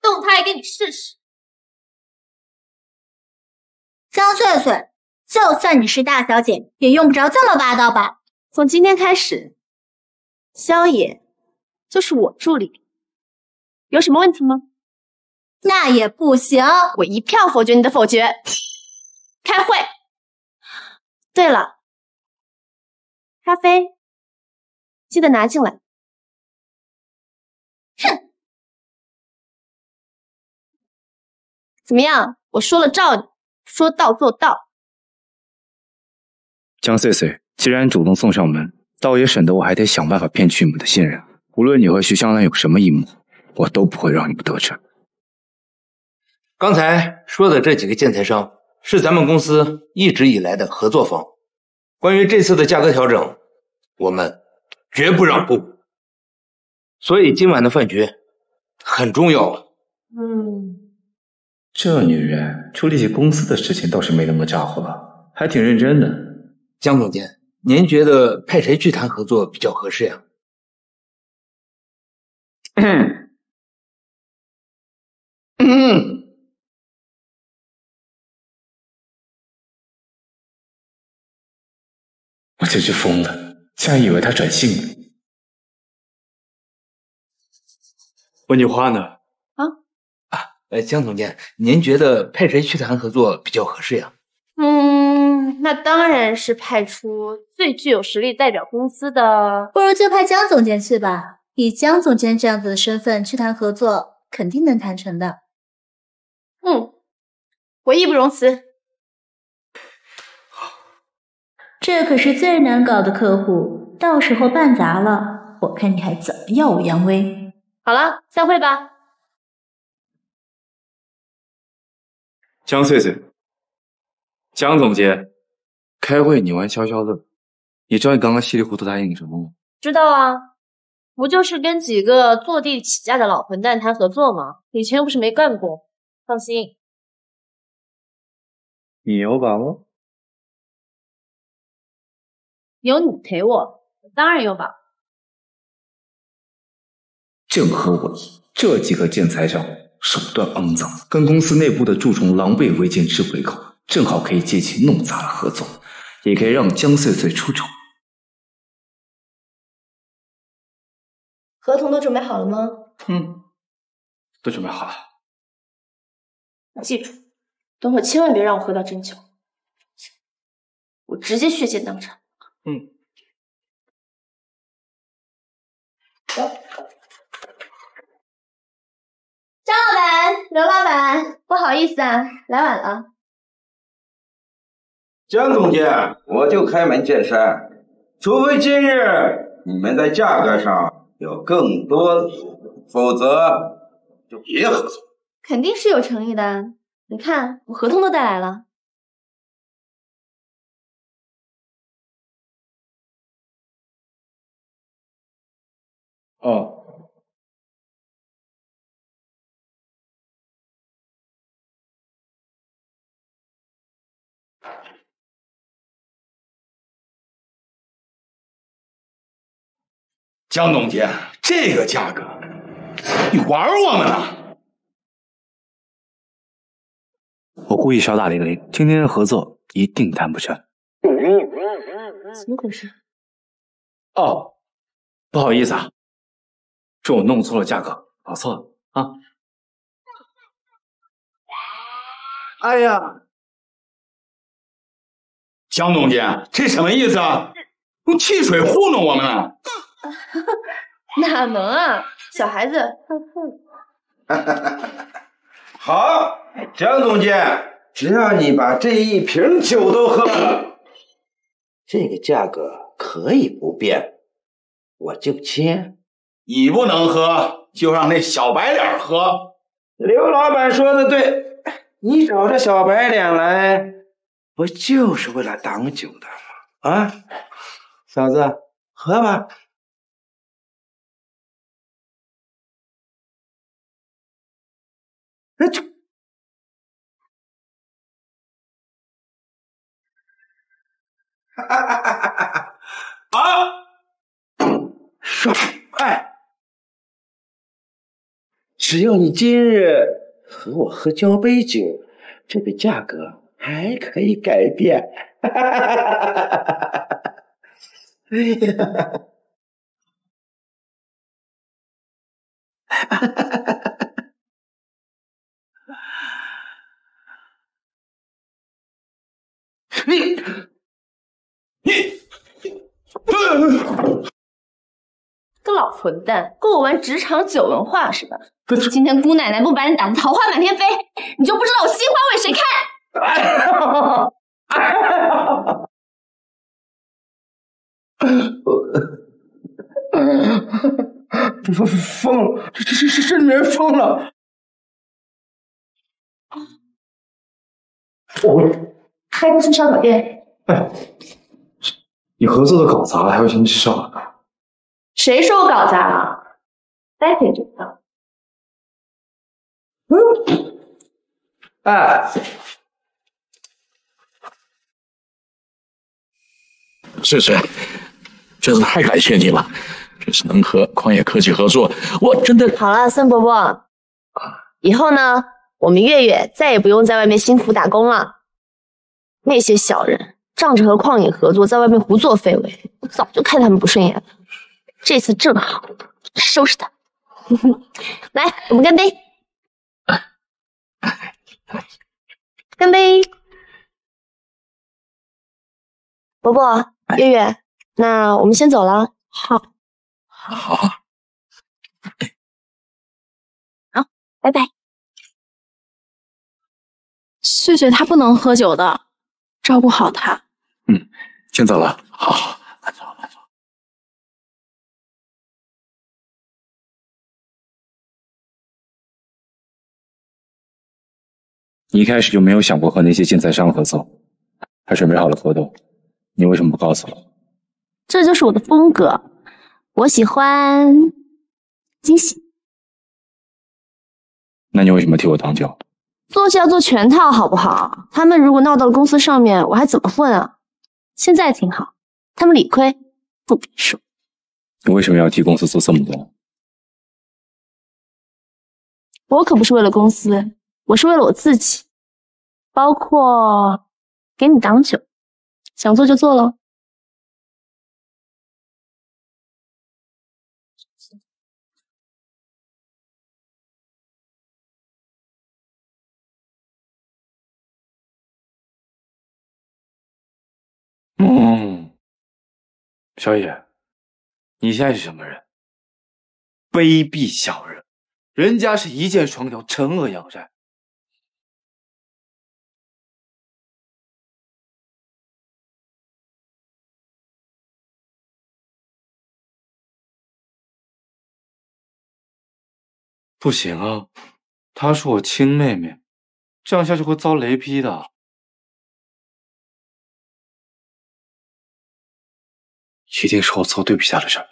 动他也给你试试。 江穗穗，就算你是大小姐，也用不着这么霸道吧？从今天开始，萧野就是我助理，有什么问题吗？那也不行，我一票否决你的否决。开会。对了，咖啡记得拿进来。哼，怎么样？我说了罩你。 说到做到。江穗穗，既然主动送上门，倒也省得我还得想办法骗取你们的信任。无论你和徐香兰有什么阴谋，我都不会让你们得逞。刚才说的这几个建材商是咱们公司一直以来的合作方。关于这次的价格调整，我们绝不让步。所以今晚的饭局很重要。嗯。 这女人处理起公司的事情倒是没那么咋呼了，还挺认真的。江总监，您觉得派谁去谈合作比较合适呀？嗯嗯，我真是疯了，竟然以为他转性了。温锦花呢？ 呃，江总监，您觉得派谁去谈合作比较合适呀？嗯，那当然是派出最具有实力代表公司的，不如就派江总监去吧。以江总监这样子的身份去谈合作，肯定能谈成的。嗯，我义不容辞。这可是最难搞的客户，到时候办砸了，我看你还怎么耀武扬威。好了，散会吧。 江穗穗，江总监，开会你玩消消乐，你知道你刚刚稀里糊涂答应你什么吗？知道啊，不就是跟几个坐地起价的老混蛋谈合作吗？以前又不是没干过，放心。你有把握？有你陪我，我当然有把握。正合我意，这几个建材商。 手段肮脏，跟公司内部的蛀虫狼狈为奸吃回扣，正好可以借其弄砸了合作，也可以让江穗穗出丑。合同都准备好了吗？嗯，都准备好了。记住，等会千万别让我喝到真酒，我直接血溅当场。嗯。走。 张老板，刘老板，不好意思啊，来晚了。江总监，我就开门见山，除非今日你们在价格上有更多，否则就别合作。肯定是有诚意的，你看我合同都带来了。哦。 江总监，这个价格，你玩我们呢？我故意少打零零，今天的合作一定谈不成。怎么回事？哦，不好意思啊，是我弄错了价格，搞错了啊。哎呀，江总监，这什么意思啊？用汽水糊弄我们呢？ 哪能啊，小孩子！好，江总监，只要你把这一瓶酒都喝了，这个价格可以不变。我就切。你不能喝，就让那小白脸喝。刘老板说的对，你找这小白脸来，不就是为了挡酒的吗？啊，嫂子，喝吧。 那就啊！说哎，只要你今日和我喝交杯酒，这个价格还可以改变。哈哈哈哈哈！哎呀，哈哈哈哈！ 你你个老混蛋，跟我玩职场酒文化是吧？今天姑奶奶不把你打得桃花满天飞，你就不知道我心花为谁开。哎呀！疯了！这这这这女人疯了！我。 开个新烧烤店，哎，你合作都搞砸了，还有心情烧烤？谁说我搞砸了？待会就知道。嗯，哎，是是，真是太感谢你了，这次能和狂野科技合作，我真的好了，孙伯伯，以后呢，我们月月再也不用在外面辛苦打工了。 那些小人仗着和旷野合作，在外面胡作非为，我早就看他们不顺眼了。这次正好收拾他。来，我们干杯！干杯！伯伯，月月，那我们先走了。好，好，好，拜拜。穗穗她不能喝酒的。 照顾好他。嗯，先走了。好，好，慢走，慢走。你一开始就没有想过和那些建材商合作，还准备好了合同，你为什么不告诉我？这就是我的风格，我喜欢惊喜。那你为什么替我挡酒？ 做事要做全套，好不好？他们如果闹到了公司上面，我还怎么混啊？现在挺好，他们理亏不必说。你为什么要替公司做这么多？我可不是为了公司，我是为了我自己，包括给你挡酒，想做就做咯。嗯，小野，你现在是什么人？卑鄙小人，人家是一箭双雕，惩恶扬善。不行啊，她是我亲妹妹，这样下去会遭雷劈的。 一定是我做对不起他的事儿，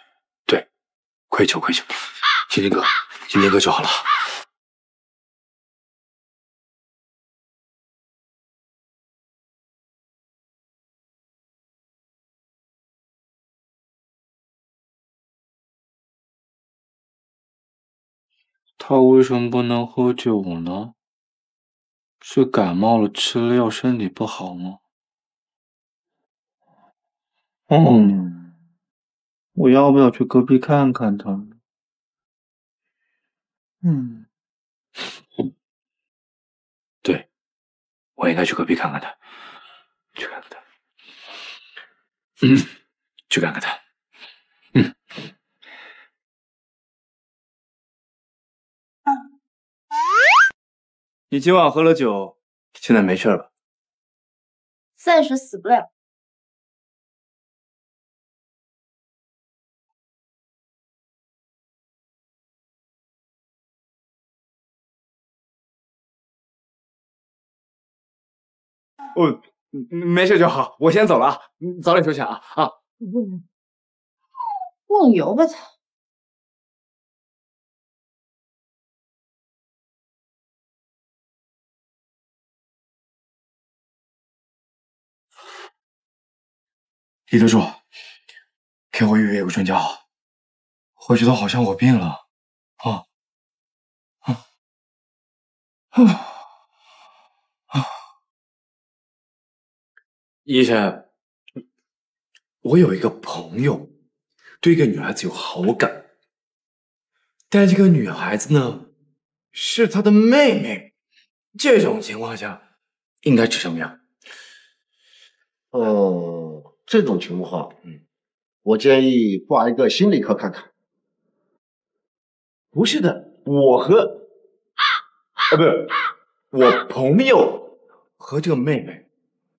对，愧疚愧疚。今天哥，今天哥就好了。他为什么不能喝酒呢？是感冒了，吃了药身体不好吗？嗯。 我要不要去隔壁看看他？嗯，对，我应该去隔壁看看他，去看看他，嗯，去看看他，嗯。你今晚喝了酒，现在没事吧？暂时死不了。我没事就好，我先走了啊，早点休息啊啊！梦游吧他。 李德柱，给我预约个专家，我觉得好像我病了，啊，啊，啊，医生，我有一个朋友对一个女孩子有好感，但这个女孩子呢是她的妹妹，这种情况下应该治什么呀？哦。 这种情况，嗯，我建议挂一个心理科看看。不是的，我和啊不是我朋友和这个妹妹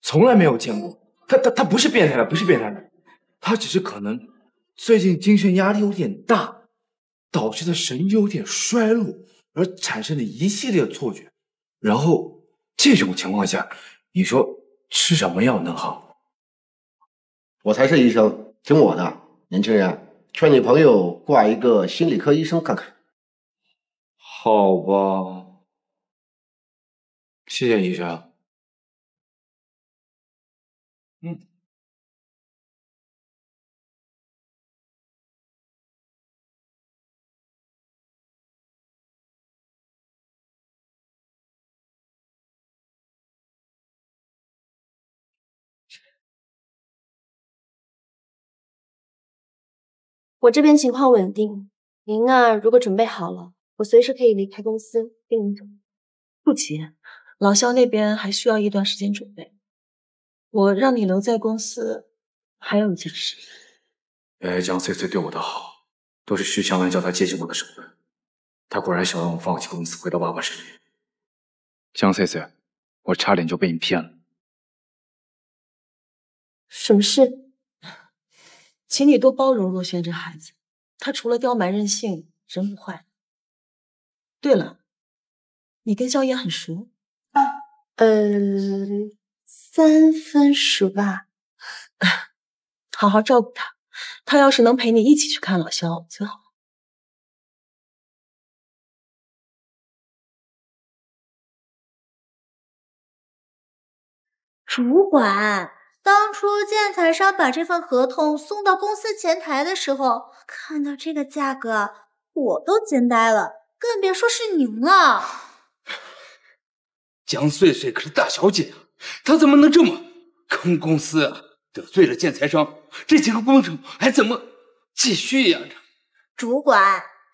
从来没有见过。她她她不是变态的，不是变态的，她只是可能最近精神压力有点大，导致的神经有点衰弱而产生的一系列错觉。然后这种情况下，你说吃什么药能好？ 我才是医生，听我的，年轻人，劝你朋友挂一个心理科医生看看。好吧，谢谢医生。嗯，我这边情况稳定，您啊，如果准备好了，我随时可以离开公司跟您走。不急，老肖那边还需要一段时间准备。我让你留在公司，还有一件事。哎，江翠翠对我的好，都是徐强恩叫她接近我的手段。她果然想让我放弃公司，回到爸爸身边。江翠翠，我差点就被你骗了。什么事？ 请你多包容若轩这孩子，他除了刁蛮任性，人不坏。对了，你跟萧炎很熟？啊，呃，三分熟吧。好好照顾他，他要是能陪你一起去看老萧，最好。主管。 当初建材商把这份合同送到公司前台的时候，看到这个价格，我都惊呆了，更别说是您了。江穗穗可是大小姐啊，她怎么能这么坑公司啊？得罪了建材商，这几个工程还怎么继续呀？主管，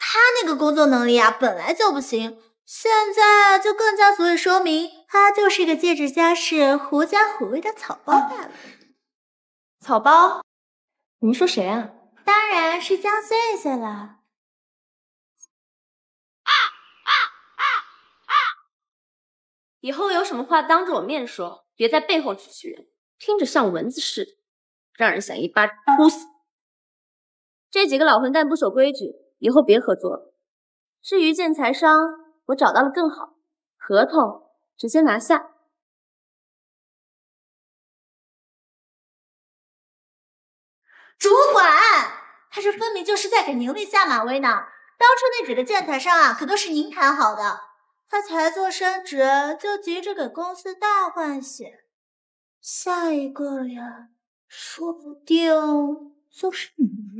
她那个工作能力啊，本来就不行，现在就更加足以说明。 他就是个戒指家世狐假虎威的草包罢了。草包？您说谁啊？当然是江穗穗了。啊啊啊啊！以后有什么话当着我面说，别在背后取取人，听着像蚊子似的，让人想一巴掌呼死。这几个老混蛋不守规矩，以后别合作了。至于建材商，我找到了更好合同。 直接拿下！主管，他这分明就是在给宁丽下马威呢。当初那几个建材商啊，可都是您谈好的，他才做升职就急着给公司大换血，下一个呀，说不定就是您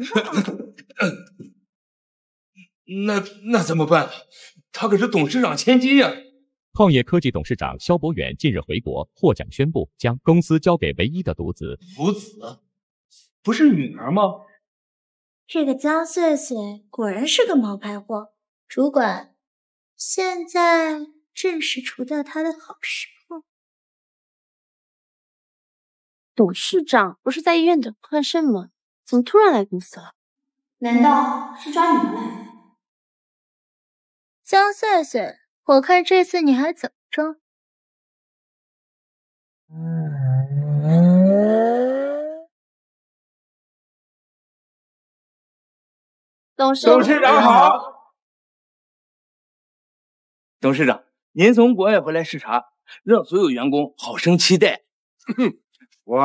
那那怎么办？他可是董事长千金呀！ 创业科技董事长肖博远近日回国获奖，宣布将公司交给唯一的独子。独子，不是女儿吗？这个江穗穗果然是个冒牌货。主管，现在正是除掉他的好时候。董事长不是在医院等换肾吗？怎么突然来公司了？难道是抓你们来？江穗穗。 我看这次你还怎么装？董事长好，董事长，您从国外回来视察，让所有员工好生期待我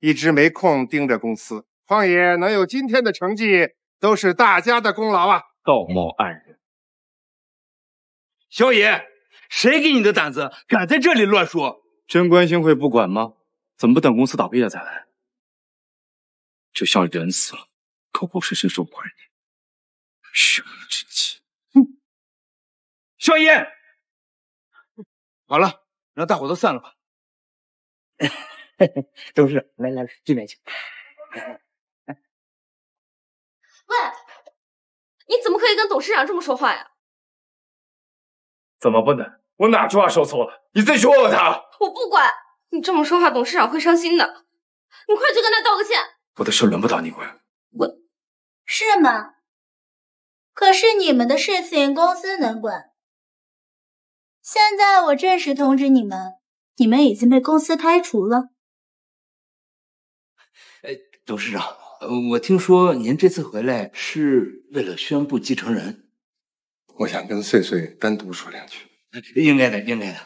一直没空盯着公司，况爷能有今天的成绩，都是大家的功劳啊！道貌岸然，小野，谁给你的胆子，敢在这里乱说？真关心会不管吗？怎么不等公司倒闭了再来？就像人死了，口口声声说不爱你，血脉之气。哼，小野，好了，让大伙都散了吧。 董事长，来来来，这边请。喂，你怎么可以跟董事长这么说话呀？怎么不能？我哪句话说错了？你自己去问问他。我不管，你这么说话，董事长会伤心的。你快去跟他道个歉。我的事轮不到你管。我，是吗？可是你们的事情公司能管。现在我正式通知你们。 你们已经被公司开除了。哎，董事长，我听说您这次回来是为了宣布继承人。我想跟穗穗单独说两句。应该的，应该的。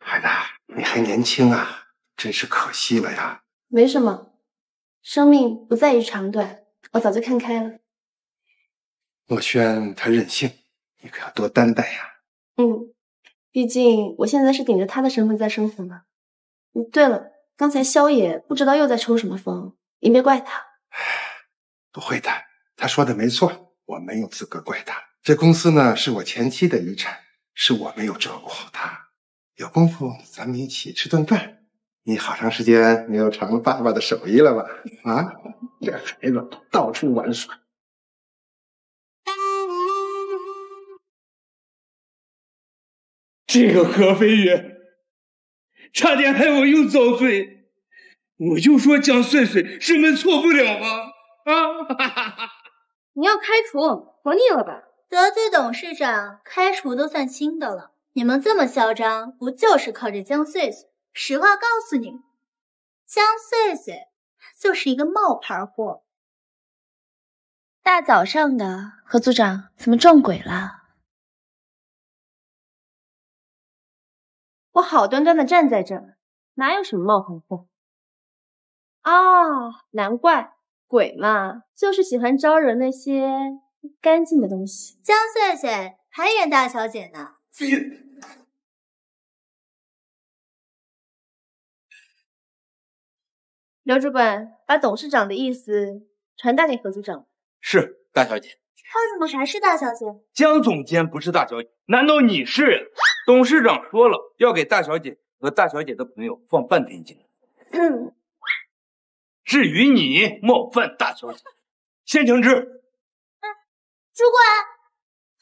孩子，你还年轻啊，真是可惜了呀。没什么，生命不在于长短，我早就看开了。洛轩他任性，你可要多担待呀。嗯。 毕竟我现在是顶着他的身份在生活嘛。嗯，对了，刚才萧野不知道又在抽什么风，您别怪他。不会的，他说的没错，我没有资格怪他。这公司呢，是我前妻的遗产，是我没有照顾好他。有功夫咱们一起吃顿饭。你好长时间没有尝爸爸的手艺了吧？啊，这孩子到处玩耍。 这个何飞宇差点害我又遭罪，我就说江穗穗是门错不了啊啊！你要开除，活腻了吧？得罪董事长，开除都算轻的了。你们这么嚣张，不就是靠着江穗穗？实话告诉你，江穗穗就是一个冒牌货。大早上的，何组长怎么撞鬼了？ 我好端端的站在这儿，哪有什么冒牌货？哦，难怪鬼嘛，就是喜欢招惹那些干净的东西。江穗穗还演大小姐呢。刘主管，把董事长的意思传达给何组长。是大小姐。他怎么还是大小姐？江总监不是大小姐，难道你是？ 董事长说了，要给大小姐和大小姐的朋友放半瓶金。嗯、至于你冒犯大小姐，先惩治。嗯，主管，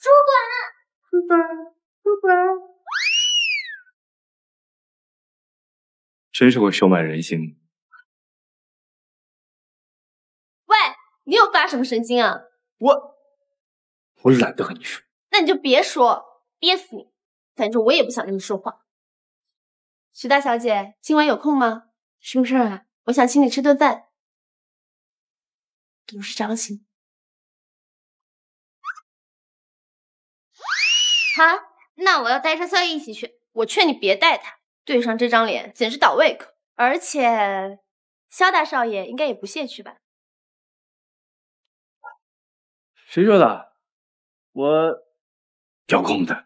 主管，主管，主管，真是会收买人心。喂，你又发什么神经啊？我，我懒得和你说。那你就别说，憋死你！ 反正我也不想跟你说话。徐大小姐，今晚有空吗？什么事儿啊？我想请你吃顿饭。董事长请。好，那我要带上萧逸一起去。我劝你别带他，对上这张脸简直倒胃口。而且，萧大少爷应该也不屑去吧？谁说的？我有空的。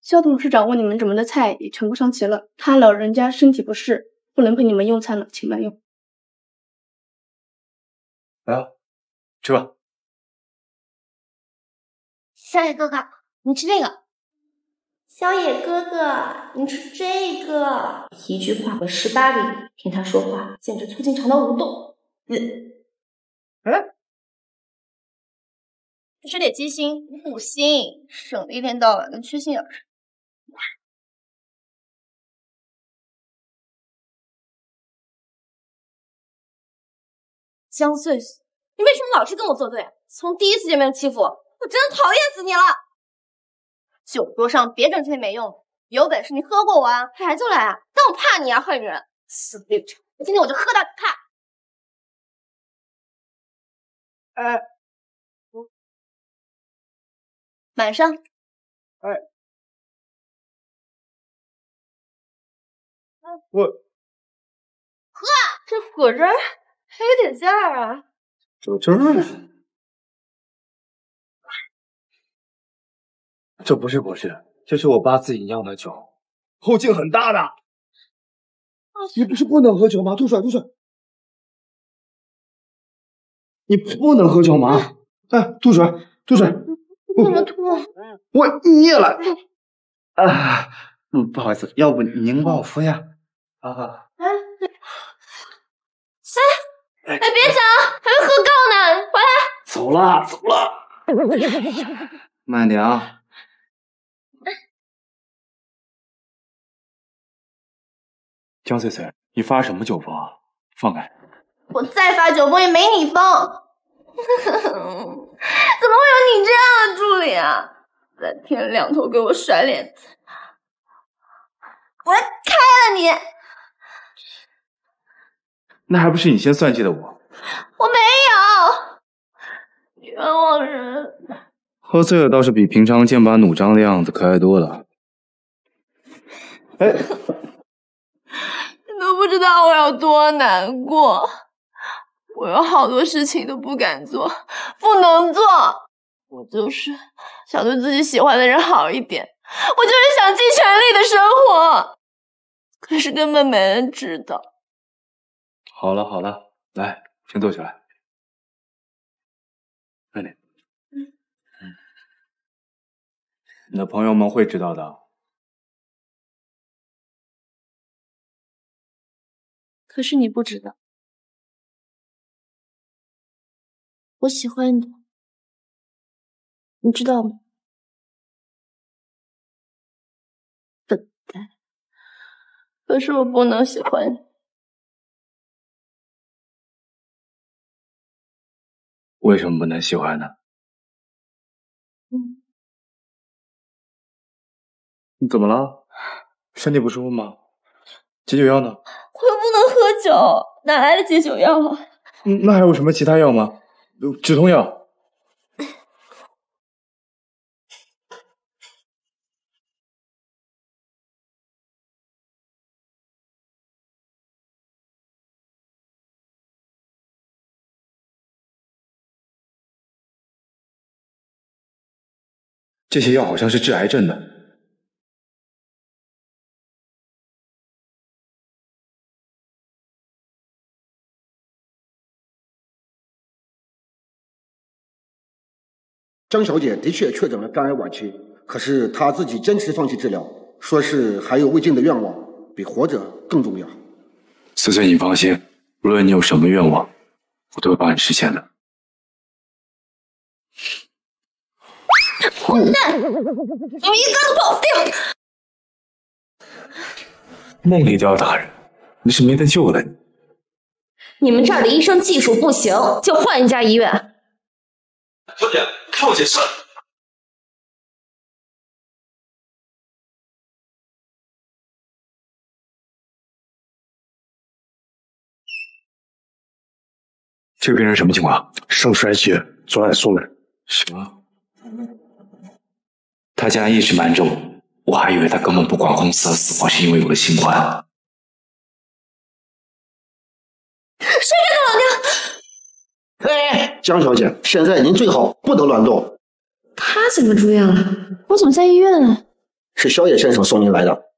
肖董事长问你们怎么的菜也全部上齐了，他老人家身体不适，不能陪你们用餐了，请慢用。来啊，吃吧。小野哥哥，你吃这个。小野哥哥，你吃这个。一句话回十八里，听他说话简直促进肠道蠕动。嗯。哎。 吃点鸡心补心，省得一天到晚跟缺心眼似的。 江穗穗，你为什么老是跟我作对啊？从第一次见面欺负我，我真的讨厌死你了！酒桌上别整这些没用的，有本事你喝过我啊，来就来啊！但我怕你啊，坏女人，死不认账！今天我就喝到你怕！哎、呃。 晚上，哎，我呵，这果汁还有点劲儿啊！这汁儿，这不是果汁，这是我爸自己酿的酒，后劲很大的。啊、你不是不能喝酒吗？吐出来，吐出来！你不能喝酒吗？哎，吐出来，吐出来！我怎么吐？我噎了。啊，嗯，不好意思，要不您帮我敷一下？啊。 哎，别想了，还没喝够呢，回来。走了，走了。慢点啊。江穗穗，你发什么酒疯啊？放开！我再发酒疯也没你疯。怎么会有你这样的助理啊？三天两头给我甩脸子，我开了你！ 那还不是你先算计的我？我没有，冤枉人。喝醉了倒是比平常剑拔弩张的样子可爱多了。哎，你都不知道我有多难过，我有好多事情都不敢做，不能做。我就是想对自己喜欢的人好一点，我就是想尽全力的生活，可是根本没人知道。 好了好了，来，先坐起来，慢点。嗯嗯，你的朋友们会知道的。可是你不知道，我喜欢你，你知道吗？笨蛋，可是我不能喜欢你。 为什么不能喜欢呢？嗯，你怎么了？身体不舒服吗？解酒药呢？我又不能喝酒，哪来的解酒药啊？嗯，那还有什么其他药吗？止痛药。这些药好像是治癌症的。张小姐的确确诊了肝癌晚期，可是她自己坚持放弃治疗，说是还有未尽的愿望，比活着更重要。穗穗，你放心，无论你有什么愿望，我都会帮你实现的。 混蛋！你们一个都搞定！那个一定要打人，你是没得救了。你们这儿的医生技术不行，就换一家医院。小姐，看我解释。这个病人什么情况？肾衰竭，昨晚送人。什么？ 他家一直瞒着我，我还以为他根本不管公司的死活是因为我的新欢。谁给他老娘？哎，江小姐，现在您最好不得乱动。他怎么住院了？我怎么在医院啊？是萧野先生送您来的。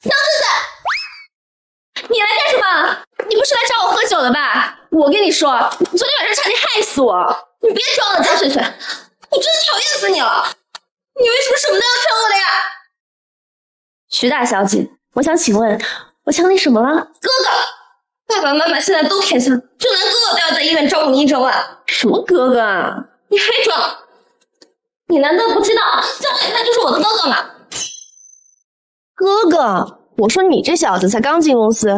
江先生。 你来干什么？你不是来找我喝酒的吧？我跟你说，你昨天晚上差点害死我！你别装了，江穗穗，我真的讨厌死你了！你为什么什么都要劝我的呀？徐大小姐，我想请问，我想你什么了？哥哥，爸爸妈妈现在都偏向，就拿哥哥不要在医院照顾你一整晚。什么哥哥啊？你还装？你难道不知道江伟他就是我的哥哥吗？哥哥。 我说你这小子才刚进公司，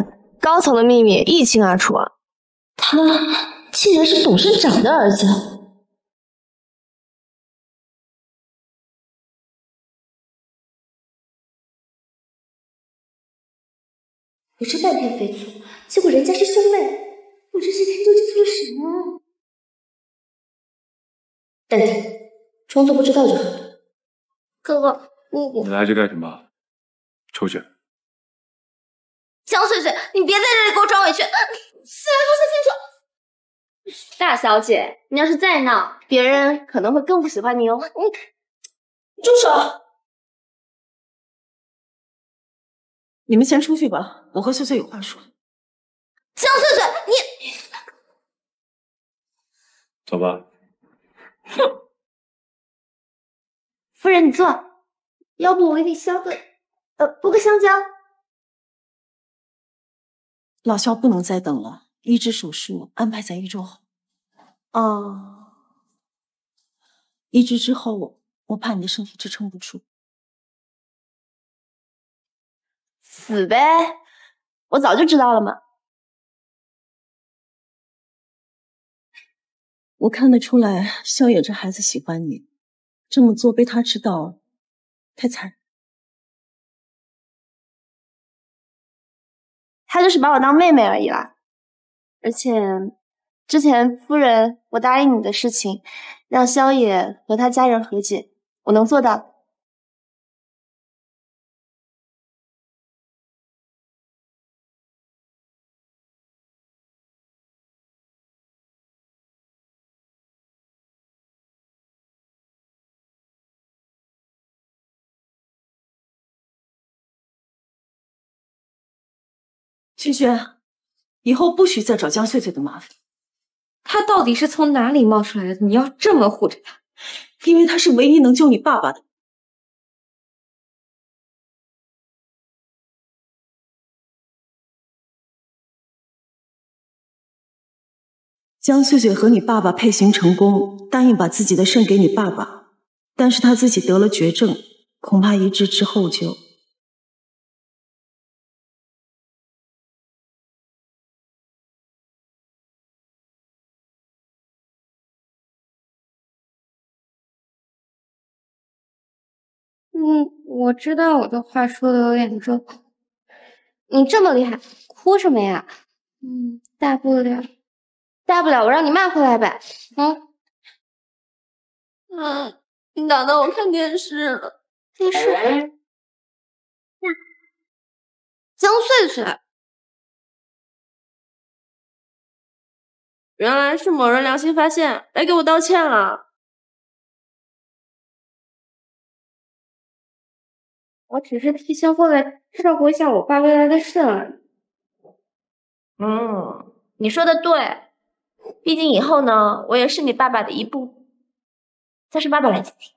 高层的秘密一清二楚啊！他竟然是董事长的儿子！我这半天飞醋，结果人家是兄妹，我这是天究竟做了什么？淡定，装作不知道就好。哥哥，我我……你来这干什么？抽血。江水水，你别在这里给我装委屈！虽然说是清楚。大小姐，你要是再闹，别人可能会更不喜欢你哦。你住手！ 你们先出去吧，我和翠翠有话说。江翠翠，你走吧。哼，夫人，你坐。要不我给你削个……呃，剥个香蕉。老肖不能再等了，移植手术安排在一周后。哦，移植之后，我怕你的身体支撑不住。 死呗！我早就知道了嘛。我看得出来，萧野这孩子喜欢你，这么做被他知道，太残忍。他就是把我当妹妹而已啦。而且，之前夫人我答应你的事情，让萧野和他家人和解，我能做到。 萱萱，以后不许再找江翠翠的麻烦。她到底是从哪里冒出来的？你要这么护着她？因为她是唯一能救你爸爸的。江翠翠和你爸爸配型成功，答应把自己的肾给你爸爸，但是她自己得了绝症，恐怕移植之后就…… 嗯，我知道我的话说的有点重。你这么厉害，哭什么呀？嗯，大不了，大不了我让你骂回来呗。嗯，嗯，你打断我看电视了。电视？嗯，江穗穗，原来是某人良心发现，来给我道歉了。 我只是替萧峰来照顾一下我爸未来的事而已。嗯，你说的对，毕竟以后呢，我也是你爸爸的一步。再是爸爸来接替。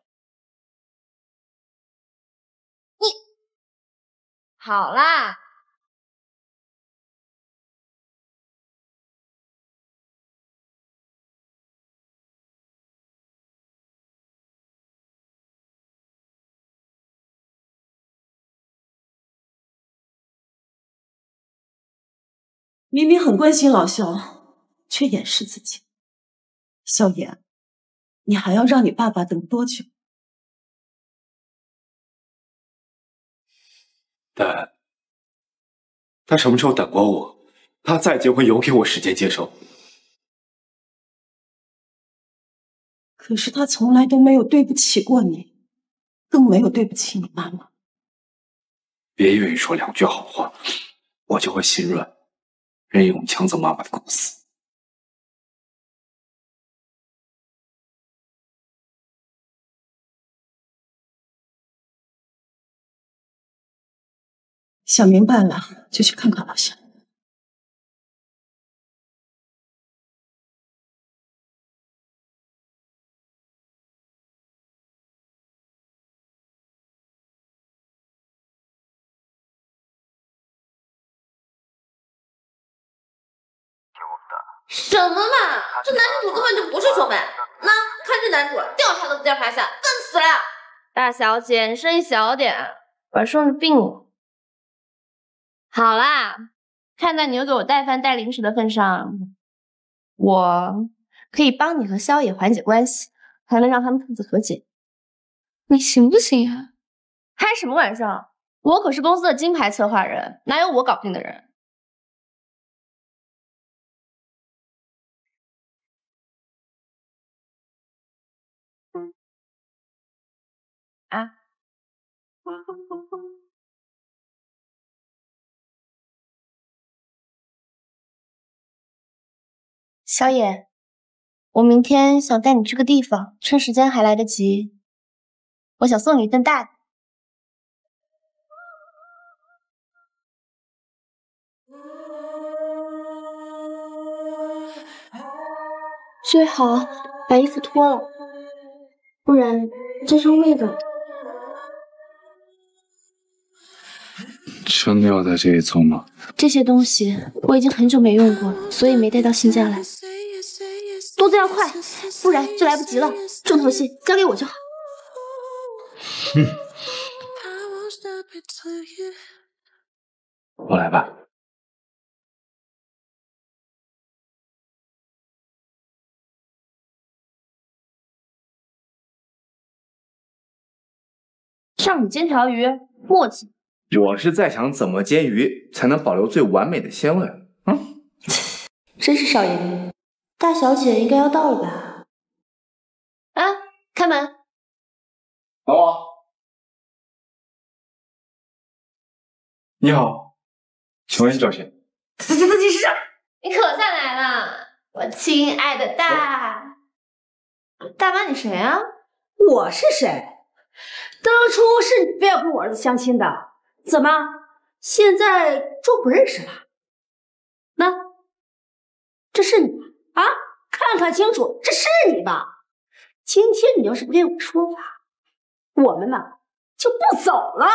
你好啦，明明很关心老肖，却掩饰自己。萧野，你还要让你爸爸等多久？但他什么时候等过我？他再结婚有给我时间接受。可是他从来都没有对不起过你，更没有对不起你妈妈。别以为说两句好话，我就会心软。 任用抢走妈妈的公司，想明白了就去看看老夏。什么嘛！这男主根本就不是兄妹。那看这男主，调查都不调查下，笨死了！大小姐，你声音小点，晚上是病了。好啦，看在你又给我带饭带零食的份上，我可以帮你和萧野缓解关系，还能让他们父子和解。你行不行啊？开什么玩笑！我可是公司的金牌策划人，哪有我搞定的人？啊。小野，我明天想带你去个地方，趁时间还来得及，我想送你一顿大的。 最好把衣服脱了，不然沾上味道。真的要在这里做吗？这些东西我已经很久没用过了，所以没带到新家来。动作要快，不然就来不及了。重头戏交给我就好。嗯，我来吧。 让你煎条鱼，墨迹。我是在想怎么煎鱼才能保留最完美的鲜味。嗯，真是少爷命。大小姐应该要到了吧？啊，开门。等我。你好，请问是找谁？自己自己是。你可算来了，我亲爱的大、哦、大妈，你谁啊？我是谁？ 当初是你非要跟我儿子相亲的，怎么现在装不认识了？那这是你啊？看看清楚，这是你吧？今天你要是不给我说法，我们呢就不走了。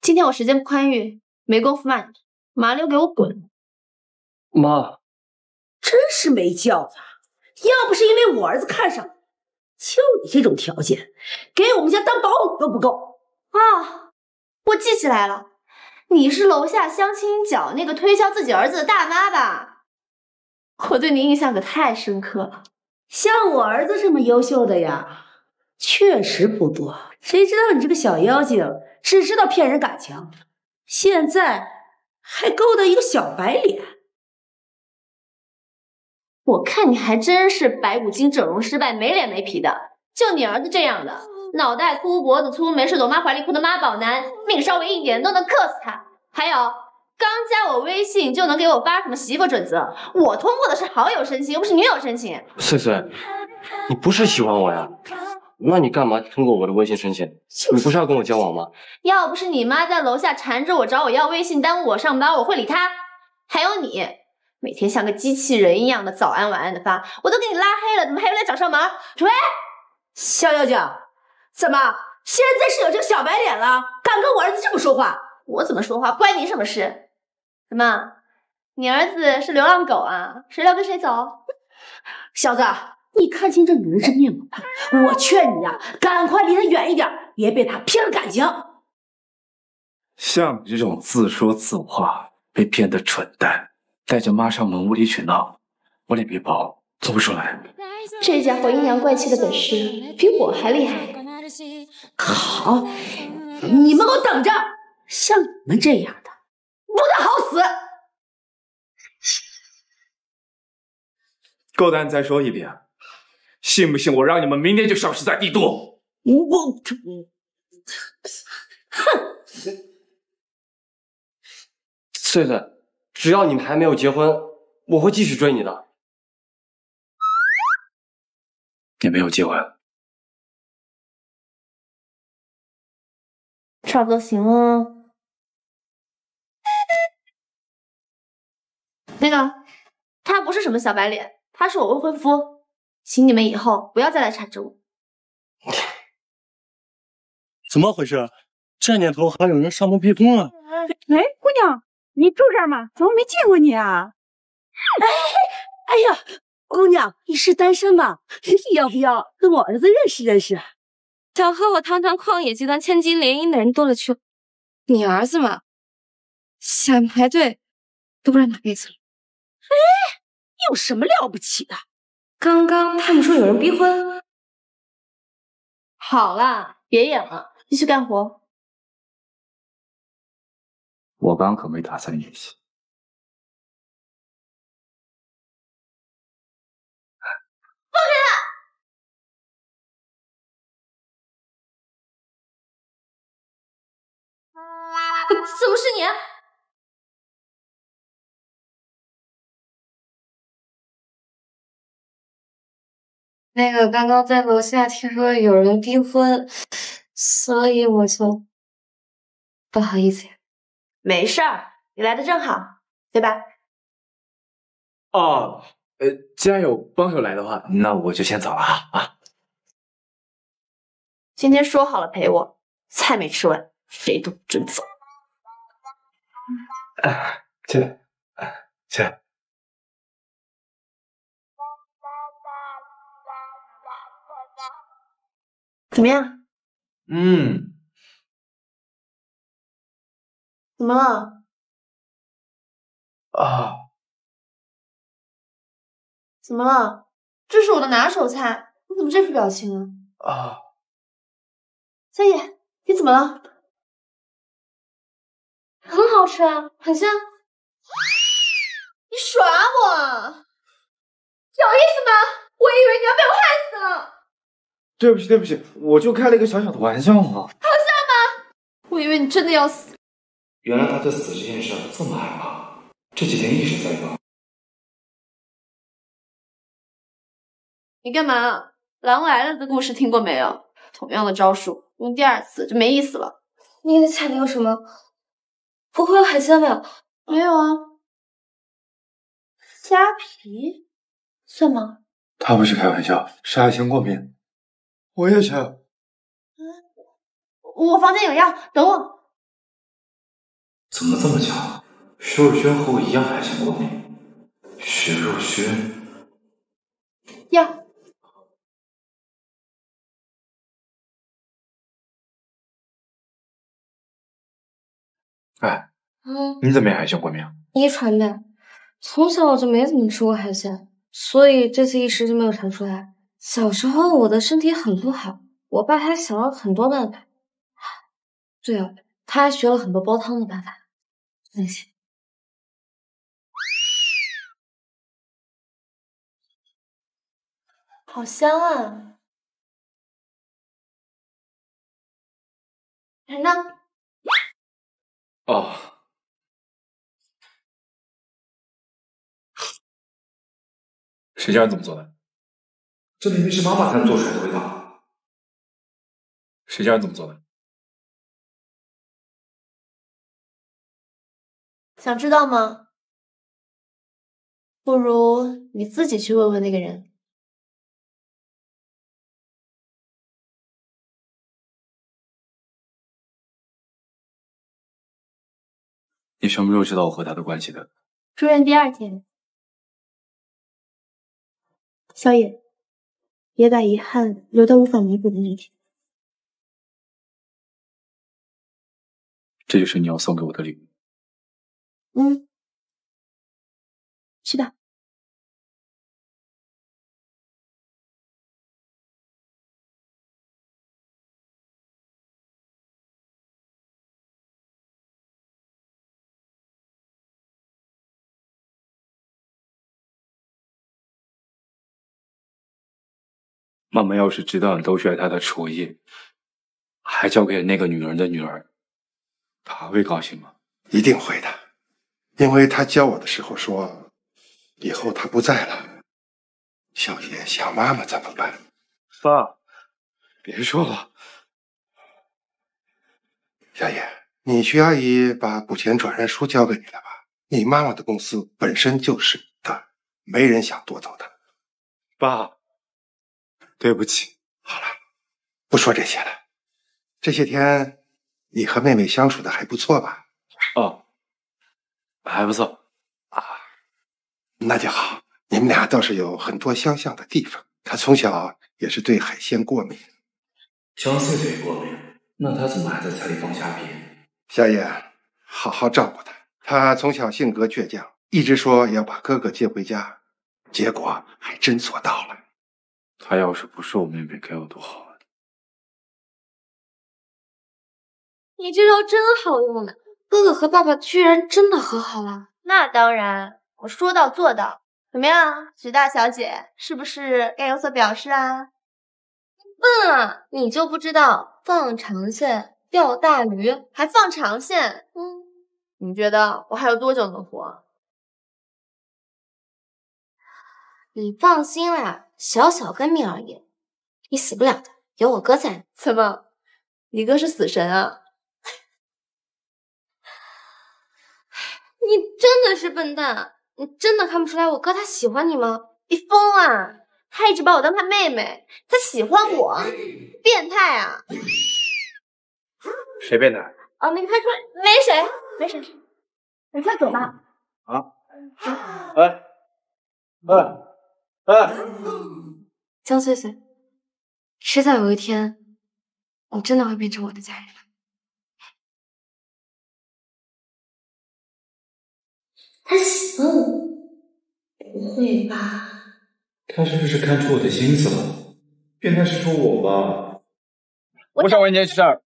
今天我时间不宽裕，没工夫骂你，麻溜给我滚！妈，真是没教养！要不是因为我儿子看上。 就你这种条件，给我们家当保姆都不够啊！我记起来了，你是楼下相亲角那个推销自己儿子的大妈吧？我对你印象可太深刻了。像我儿子这么优秀的呀，确实不多。谁知道你这个小妖精只知道骗人感情，现在还勾搭一个小白脸。我看你还真是白骨精整容失败，没脸没皮的。就你儿子这样的，脑袋秃脖子粗，没事躲妈怀里哭的妈宝男，命稍微硬点都能克死他。还有，刚加我微信就能给我发什么媳妇准则，我通过的是好友申请，又不是女友申请。穗穗，你不是喜欢我呀？那你干嘛通过我的微信申请？你不是要跟我交往吗？要不是你妈在楼下缠着我找我要微信，耽误我上班，我会理她？还有你。 每天像个机器人一样的早安晚安的发，我都给你拉黑了，怎么还有脸找上门？喂，小妖精，怎么现在是有这个小白脸了？敢跟我儿子这么说话？我怎么说话关你什么事？怎么，你儿子是流浪狗啊？谁要跟谁走？小子，你看清这女人真面目了！我劝你呀、啊，赶快离她远一点，别被她骗了感情。像你这种自说自话、被骗的蠢蛋！ 带着妈上门无理取闹，我脸皮薄，做不出来。这家伙阴阳怪气的本事比我还厉害。好，你们给我等着！像你们这样的，不得好死！够胆再说一遍，信不信我让你们明天就消失在帝都？我，哼！穗穗。 只要你们还没有结婚，我会继续追你的。你没有结婚，差不多行了。那个，他不是什么小白脸，他是我未婚夫，请你们以后不要再来缠着我。怎么回事？这年头还有人上门陪婚啊？哎，姑娘。 你住这儿吗？怎么没见过你啊？哎，哎呀，姑娘，你是单身吗？要不要跟我儿子认识认识？想和我堂堂旷野集团千金联姻的人多了去了，你儿子嘛，想排队都不知道哪辈子了。哎，有什么了不起的？刚刚他们说有人逼婚。好啦，别演了，继续干活。 我刚可没打算演戏。放开他！怎么是你？ 那个刚刚在楼下听说有人逼婚，所以我就不好意思。没事儿，你来的正好，对吧？哦，呃，既然有帮手来的话，那我就先走了啊啊！今天说好了陪我，菜没吃完，谁都不准走。啊，进来，啊，进来。 怎么样？嗯，怎么了？啊？怎么了？这是我的拿手菜，你怎么这副表情啊？啊！夏野，你怎么了？很好吃啊，很香。你耍我？有意思吗？我以为你要被我害死了。 对不起，对不起，我就开了一个小小的玩笑嘛。好笑吗？我以为你真的要死。原来他对死这件事这么害怕，这几天一直在闹。你干嘛？狼来了的故事听过没有？同样的招数用第二次就没意思了。你的菜里有什么？不会有海鲜吧？没有啊。虾皮算吗？他不是开玩笑，是海鲜过敏。 我也想。嗯，我房间有药，等我。怎么这么巧？徐若瑄和我一样还想过敏。徐若瑄。药。哎，嗯，你怎么也海鲜过敏？遗传呗，从小我就没怎么吃过海鲜，所以这次一吃就没有馋出来。 小时候我的身体很不好，我爸还想了很多办法。对哦，他还学了很多煲汤的办法。那些。好香啊！人呢？哦。谁家人怎么做的？ 这明明是妈妈才能做出来的味道。谁家人怎么做的？想知道吗？不如你自己去问问那个人。你什么时候知道我和他的关系的？住院第二天。小野。 别把遗憾留到无法弥补的那天。这就是你要送给我的礼物。嗯，去吧。妈妈要是知道你都学她的厨艺，还交给那个女人的女儿，她会高兴吗？一定会的，因为她教我的时候说，以后她不在了，小野想妈妈怎么办？爸，别说了。小野，你去阿姨把股权转让书交给你了吧？你妈妈的公司本身就是你的，没人想夺走它。爸。 对不起，好了，不说这些了。这些天你和妹妹相处的还不错吧？哦，还不错啊，那就好。你们俩倒是有很多相像的地方。她从小也是对海鲜过敏，张穗对过敏，那她怎么还在菜里放虾皮？夏野，好好照顾她。她从小性格倔强，一直说要把哥哥接回家，结果还真做到了。 他要是不是我妹妹，该有多好啊！你这招真好用呢，哥哥和爸爸居然真的和好了。那当然，我说到做到。怎么样，许大小姐，是不是该有所表示啊？笨啊，你就不知道放长线钓大鱼，还放长线。嗯，你觉得我还有多久能活？你放心啦，小小根命而已，你死不了的，有我哥在。怎么，你哥是死神啊？你真的是笨蛋！你真的看不出来我哥他喜欢你吗？你疯啊！他一直把我当他妹妹，他喜欢我，变态啊！谁变态？ 哦，你快出来！没谁，没谁，你快走吧。啊！哎哎哎！江穗穗，迟早有一天，你真的会变成我的家人。他喜欢我？不会吧？他是不是看出我的心思了？变态是说我吧？我想问你件事儿。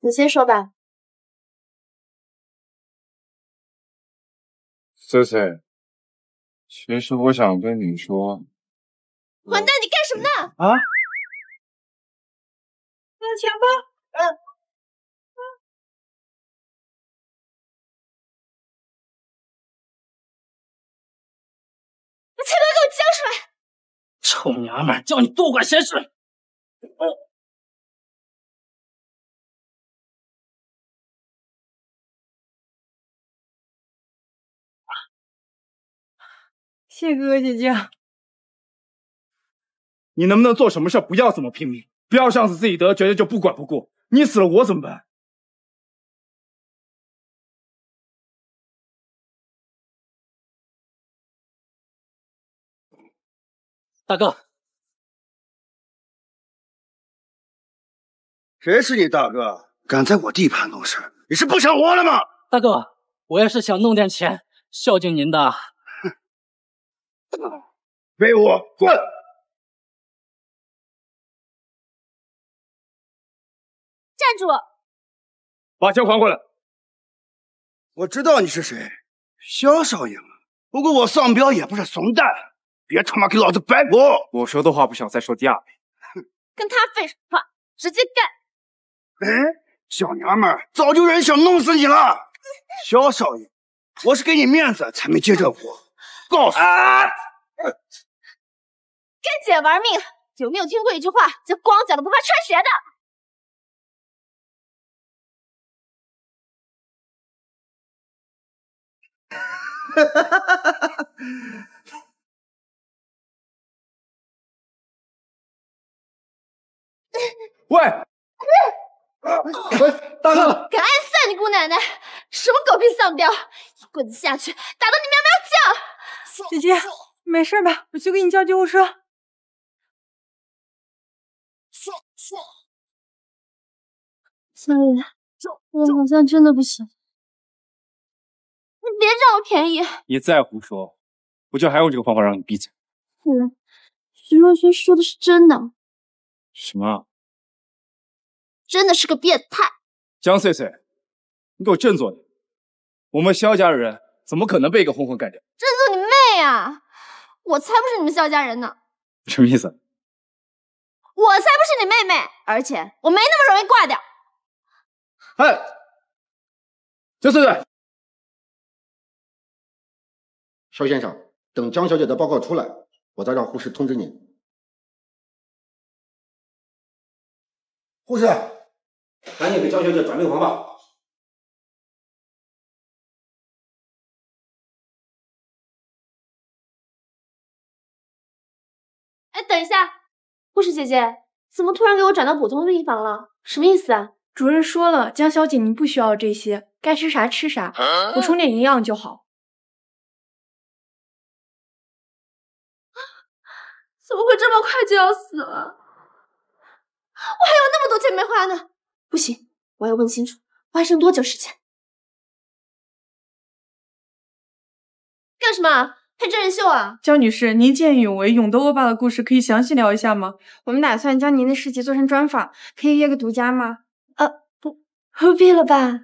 你先说吧，穗穗。其实我想跟你说，混蛋，你干什么呢？啊？那钱包，嗯、啊，把钱包给我交出来！臭娘们，叫你多管闲事！哦 谢哥哥姐姐，你能不能做什么事不要这么拼命，不要上次自己得绝对就不管不顾。你死了我怎么办？大哥，谁是你大哥？敢在我地盘弄事，你是不想活了吗？大哥，我也是想弄点钱孝敬您的。 给我滚！站住！把钱还回来！我知道你是谁，萧少爷嘛。不过我丧彪也不是怂蛋，别他妈给老子白活！我说的话不想再说第二遍。哼，跟他废话，直接干！哎，小娘们儿，早就有人想弄死你了。萧少爷，我是给你面子才没接这活。 告诉啊！跟姐玩命，有没有听过一句话叫“光脚的不怕穿鞋的”？哈哈哈哈哈哈！喂！喂，大哥！敢暗算你姑奶奶？什么狗屁丧彪！一棍子下去，打到你喵喵叫！ 姐姐，没事吧？我去给你叫救护车。小雨，我好像真的不行。你别占我便宜！你再胡说，我就还用这个方法让你闭嘴。嗯，徐若瑄说的是真的。什么？真的是个变态。江穗穗，你给我振作点！我们萧家的人怎么可能被一个混混干掉？振作你妹！ 哎呀，我才不是你们萧家人呢！什么意思？我才不是你妹妹，而且我没那么容易挂掉。哎，江穗穗，肖先生，等张小姐的报告出来，我再让护士通知你。护士，赶紧给张小姐转病房吧。 哎，等一下，护士姐姐，怎么突然给我转到普通病房了？什么意思啊？主任说了，江小姐您不需要这些，该吃啥吃啥，补充点营养就好。怎么会这么快就要死了？我还有那么多钱没花呢！不行，我要问清楚，我还剩多久时间？干什么？ 看真人秀啊，江女士，您见义勇为、勇斗恶霸的故事可以详细聊一下吗？我们打算将您的事迹做成专访，可以约个独家吗？呃、啊，不，不必了吧。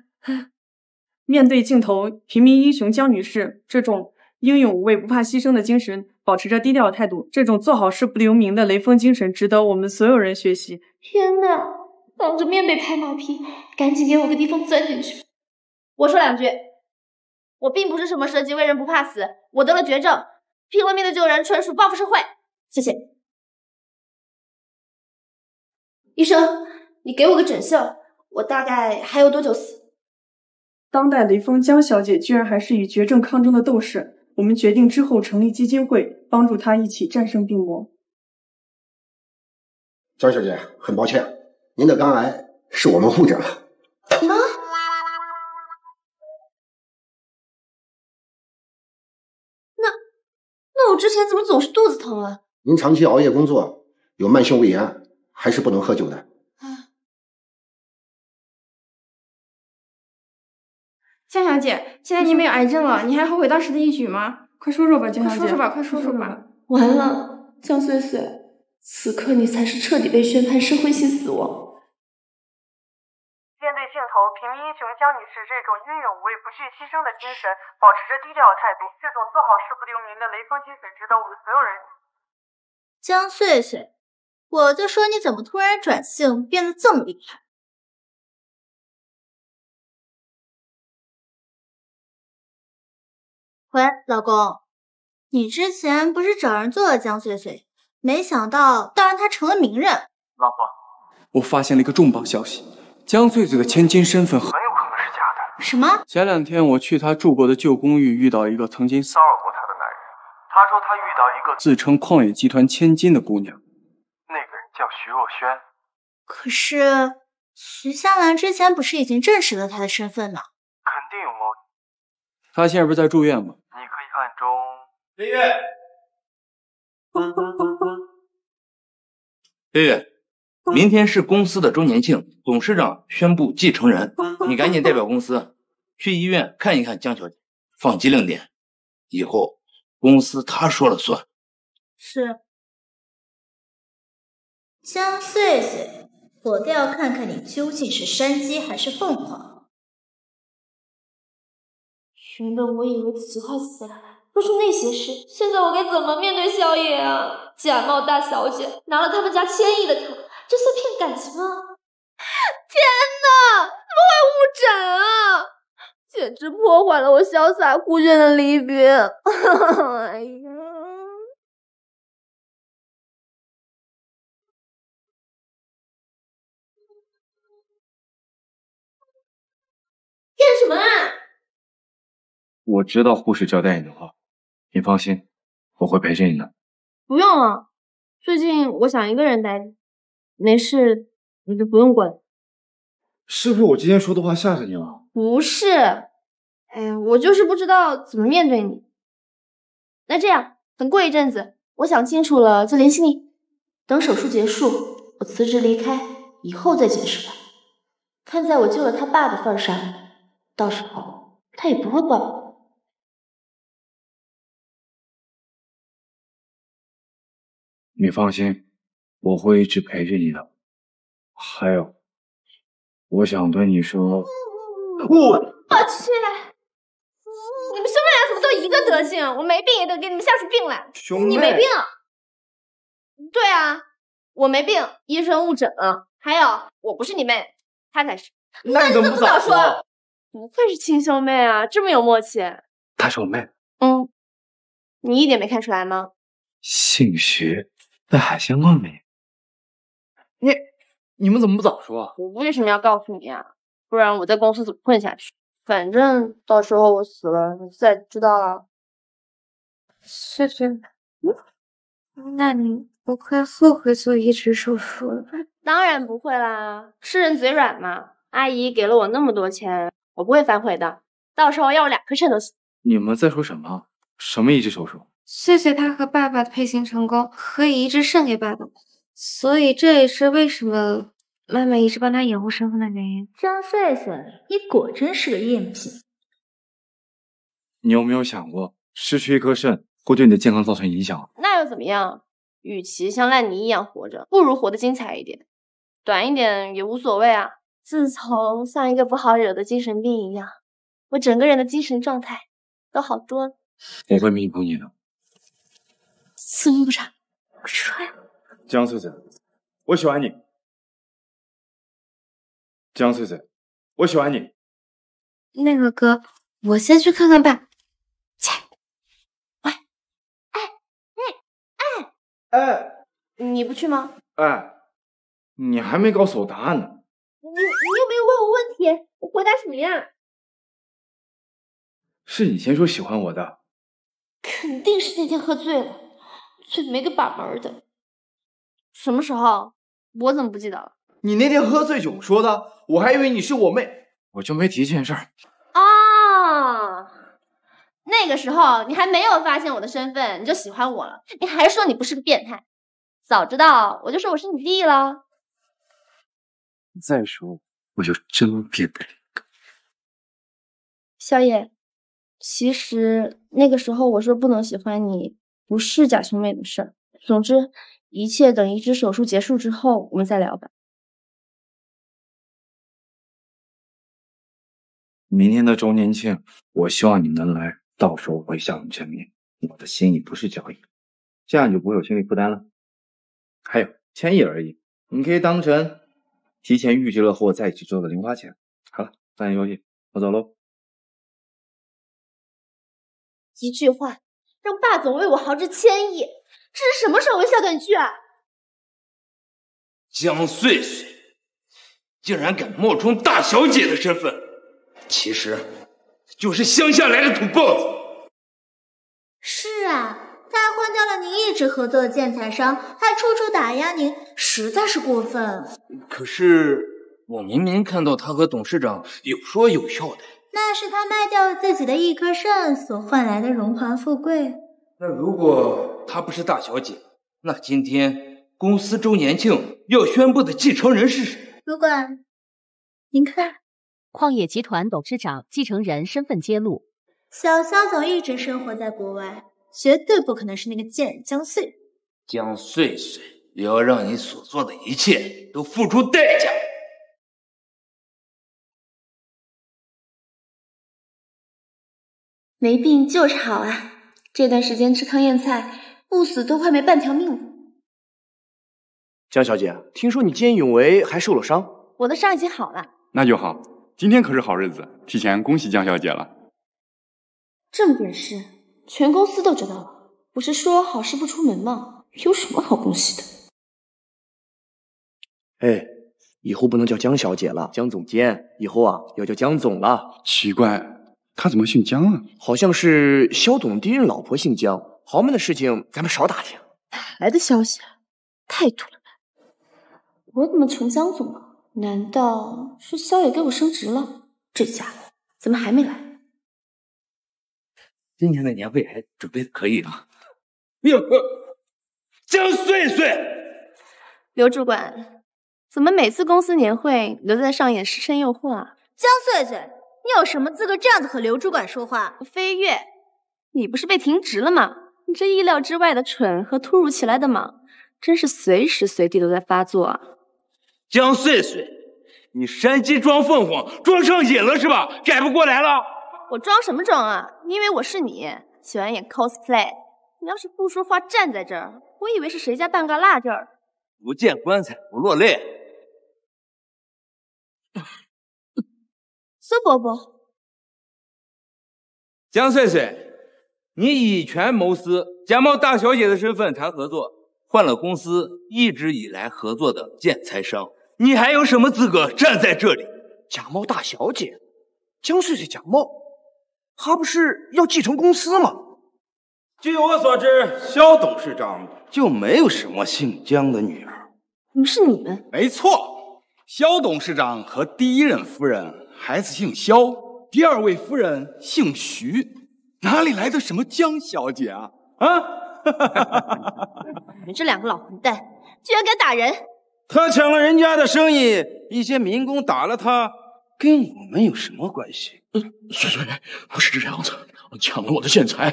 面对镜头，平民英雄江女士这种英勇无畏、不怕牺牲的精神，保持着低调的态度，这种做好事不留名的雷锋精神，值得我们所有人学习。天哪，当着面被拍马屁，赶紧给我个地方钻进去！我说两句，我并不是什么蛇脊为人不怕死，我得了绝症，拼了命的救人，纯属报复社会。谢谢。医生，你给我个诊效，我大概还有多久死？ 当代雷锋江小姐居然还是与绝症抗争的斗士，我们决定之后成立基金会，帮助她一起战胜病魔。江小姐，很抱歉，您的肝癌是我们误诊了。什么？那那我之前怎么总是肚子疼啊？您长期熬夜工作，有慢性胃炎，还是不能喝酒的。 江小姐，现在你没有癌症了，你还后悔当时的一举吗？快说说吧，江小姐，快说说吧，快说说吧。完了，江穗穗，此刻你才是彻底被宣判社会性死亡。面对镜头，平民英雄江女士这种英勇无畏、不惧牺牲的精神，保持着低调的态度，这种做好事不留名的雷锋精神，值得我们所有人。江穗穗，我就说你怎么突然转性，变得这么厉害。 喂，老公，你之前不是找人做了江穗穗，没想到倒让她成了名人。老婆，我发现了一个重磅消息，江穗穗的千金身份很有可能是假的。什么？前两天我去她住过的旧公寓，遇到一个曾经骚扰过她的男人，他说他遇到一个自称旷野集团千金的姑娘，那个人叫徐若瑄。可是徐香兰之前不是已经证实了她的身份吗？肯定有猫腻。她现在不是在住院吗？ 暗中黑月，黑月，明天是公司的周年庆，董事长宣布继承人，你赶紧代表公司去医院看一看江小姐，放机灵点，以后公司她说了算。是。江穗穗，我倒要看看你究竟是山鸡还是凤凰。原本我以为自己快死了。 都是那些事，现在我该怎么面对萧野啊？假冒大小姐拿了他们家千亿的图，这算骗感情吗？天哪，怎么会误诊啊？简直破坏了我潇洒酷炫的离别！哎呀，干什么啊？我知道护士交代你的话。 你放心，我会陪着你的。不用了，最近我想一个人待着，没事你就不用管。是不是我今天说的话吓着你了？不是，哎呀，我就是不知道怎么面对你。那这样，等过一阵子，我想清楚了就联系你。等手术结束，我辞职离开，以后再解释吧。看在我救了他爸的份上，到时候他也不会怪我。 你放心，我会一直陪着你的。还有，我想对你说，我我去，你们兄妹俩怎么都一个德性？我没病也得给你们吓出病来。兄妹，你没病？对啊，我没病，医生误诊了。还有，我不是你妹，她才是。那你怎么不早说？不愧是亲兄妹啊，这么有默契。她是我妹。嗯，你一点没看出来吗？姓徐。 在海鲜馆没？你你们怎么不早说啊？我为什么要告诉你啊？不然我在公司怎么混下去？反正到时候我死了，你自然知道了。是真的。嗯，那你不会后悔做移植手术了吧？当然不会啦，吃人嘴软嘛。阿姨给了我那么多钱，我不会反悔的。到时候要我两颗肾都行。你们在说什么？什么移植手术？ 穗穗她和爸爸的配型成功，可以移植肾给爸爸，所以这也是为什么妈妈一直帮她掩护身份的原因。江穗穗，你果真是个赝品。你有没有想过，失去一颗肾会对你的健康造成影响？那又怎么样？与其像烂泥一样活着，不如活得精彩一点，短一点也无所谓啊。自从像一个不好惹的精神病一样，我整个人的精神状态都好多了。我会弥补你的。 死命不差，我说呀，江穗穗，我喜欢你。江穗穗，我喜欢你。那个哥，我先去看看爸。切！哎哎哎哎哎，你不去吗？哎，你还没告诉我答案呢。你你又没有问我问题，我回答什么呀？是你先说喜欢我的。肯定是那天喝醉了，醉没个把门的。什么时候？我怎么不记得了？你那天喝醉酒说的，我还以为你是我妹。 我就没提这件事儿哦。那个时候你还没有发现我的身份，你就喜欢我了，你还说你不是个变态。早知道我就说我是你弟了。再说我就真变态。小野，其实那个时候我说不能喜欢你，不是假兄妹的事儿。总之，一切等移植手术结束之后我们再聊吧。 明天的周年庆，我希望你能来，到时候我会向你证明我的心意不是交易，这样你就不会有心理负担了。还有千亿而已，你可以当成提前预支了和我在一起之后的零花钱。好了，早点休息，我走喽。一句话，让霸总为我豪掷千亿，这是什么时候的笑短剧啊？江穗穗，竟然敢冒充大小姐的身份！ 其实，就是乡下来的土包子。是啊，他换掉了您一直合作的建材商，还处处打压您，实在是过分。可是，我明明看到他和董事长有说有笑的。那是他卖掉自己的一颗肾所换来的荣华富贵。那如果她不是大小姐，那今天公司周年庆要宣布的继承人是谁？主管，您看。 矿业集团董事长继承人身份揭露：小肖总一直生活在国外，绝对不可能是那个贱人江穗。江穗穗，也要让你所做的一切都付出代价。没病就是好啊！这段时间吃糠咽菜，不死都快没半条命了。江小姐，听说你见义勇为还受了伤？我的伤已经好了。那就好。 今天可是好日子，提前恭喜江小姐了。这么点事，全公司都知道了。不是说好事不出门吗？有什么好恭喜的？哎，以后不能叫江小姐了，江总监，以后啊要叫江总了。奇怪，他怎么姓江啊？好像是肖总第一任老婆姓江。豪门的事情咱们少打听。哪来的消息啊？太多了。我怎么成江总了？ 难道是肖野给我升职了？这家伙怎么还没来？今年的年会还准备的可以啊！哎呦，江穗穗，刘主管，怎么每次公司年会你都在上演失身诱惑啊？江穗穗，你有什么资格这样子和刘主管说话？飞跃，你不是被停职了吗？你这意料之外的蠢和突如其来的莽，真是随时随地都在发作啊！ 江穗穗，你山鸡装凤凰，装上瘾了是吧？改不过来了。我装什么装啊？你以为我是你喜欢演 cosplay？ 你要是不说话站在这儿，我以为是谁家半个蜡这儿。不见棺材不落泪。苏伯伯，江穗穗，你以权谋私，假冒大小姐的身份谈合作，换了公司一直以来合作的建材商。 你还有什么资格站在这里？假冒大小姐，江穗穗假冒，她不是要继承公司吗？据我所知，肖董事长就没有什么姓江的女儿。不是你们？没错，肖董事长和第一任夫人孩子姓肖，第二位夫人姓徐，哪里来的什么江小姐啊？啊！你们这两个老混蛋，居然敢打人！ 他抢了人家的生意，一些民工打了他，跟我们有什么关系？呃，穗穗，不是这样子，抢了我的建材，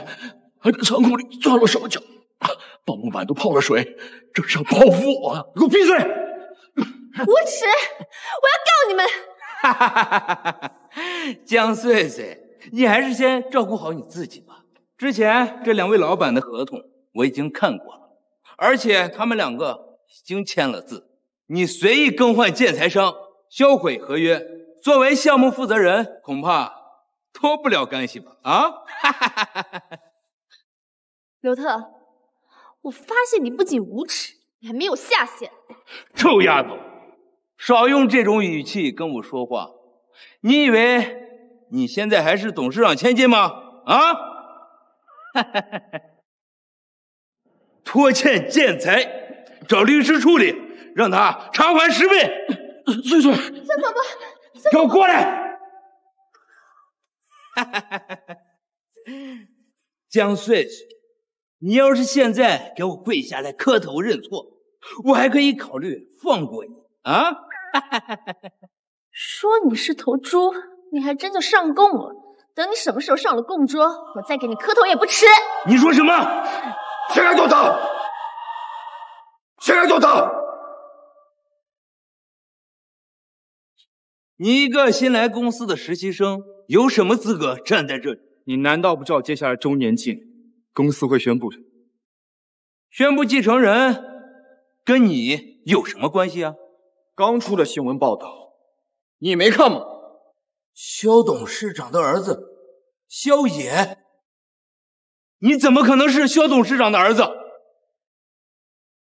还在仓库里钻了手脚，把木板都泡了水，这是要报复我啊！给我闭嘴！无耻！我要告你们！哈哈哈哈哈！江穗穗，你还是先照顾好你自己吧。之前这两位老板的合同我已经看过了，而且他们两个已经签了字。 你随意更换建材商，销毁合约，作为项目负责人，恐怕脱不了干系吧？啊！刘特，我发现你不仅无耻，你还没有下限。臭丫头，少用这种语气跟我说话！你以为你现在还是董事长千金吗？啊！拖欠建材，找律师处理，让他偿还十倍。翠翠，三头伯，给我过来！ 哈哈哈哈哈！江穗穗，你要是现在给我跪下来磕头认错，我还可以考虑放过你啊！哈哈哈哈哈！说你是头猪，你还真就上供了。等你什么时候上了供桌，我再给你磕头也不迟。你说什么？谁敢动他？谁敢动他？你一个新来公司的实习生。 有什么资格站在这里？你难道不知道接下来周年庆，公司会宣布宣布继承人，跟你有什么关系啊？刚出了新闻报道，你没看吗？肖董事长的儿子肖野，你怎么可能是肖董事长的儿子？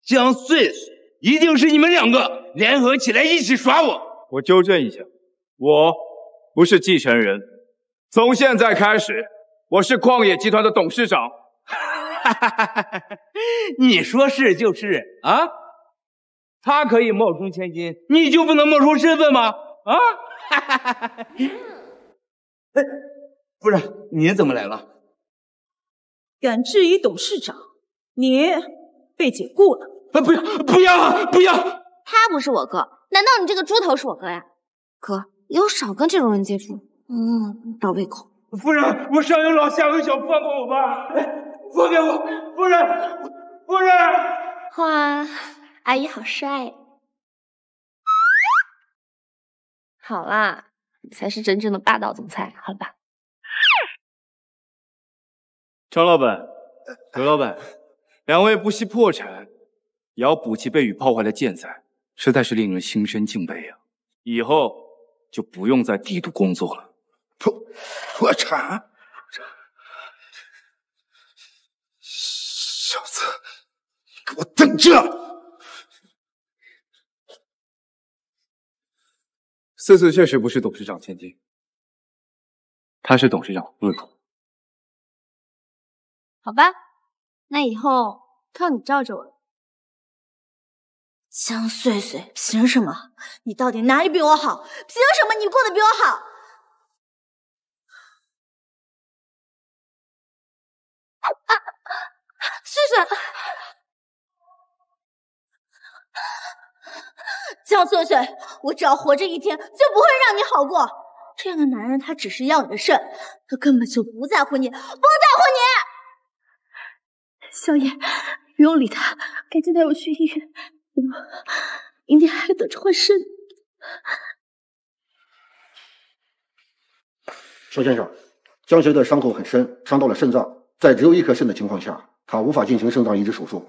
江穗穗，一定是你们两个联合起来一起耍我！我纠正一下，我不是继承人。 从现在开始，我是旷野集团的董事长。你说是就是啊？他可以冒充千金，你就不能冒充身份吗？啊？哎，不是，你怎么来了？敢质疑董事长，你被解雇了！啊，不要，不要，不要！他不是我哥，难道你这个猪头是我哥呀？哥，以后少跟这种人接触。 嗯，倒胃口。夫人，我上有老下有小，放过我吧！放开我，夫人，夫人！哇，阿姨好帅！好啦，你才是真正的霸道总裁，好吧？张老板，刘老板，两位不惜破产，也要补齐被雨泡坏的建材，实在是令人心生敬佩呀、啊！以后就不用在帝都工作了。 破破产，小子，给我等着！穗穗确实不是董事长千金，他是董事长夫人。好吧，那以后靠你罩着我了。江穗穗，凭什么？你到底哪里比我好？凭什么你过得比我好？ 啊！穗穗，江穗穗，我只要活着一天，就不会让你好过。这样的男人，他只是要你的肾，他根本就不在乎你，不在乎你。小野，不用理他，赶紧带我去医院，明天还等着换肾。邵先生，江学的伤口很深，伤到了肾脏。 在只有一颗肾的情况下，他无法进行肾脏移植手术。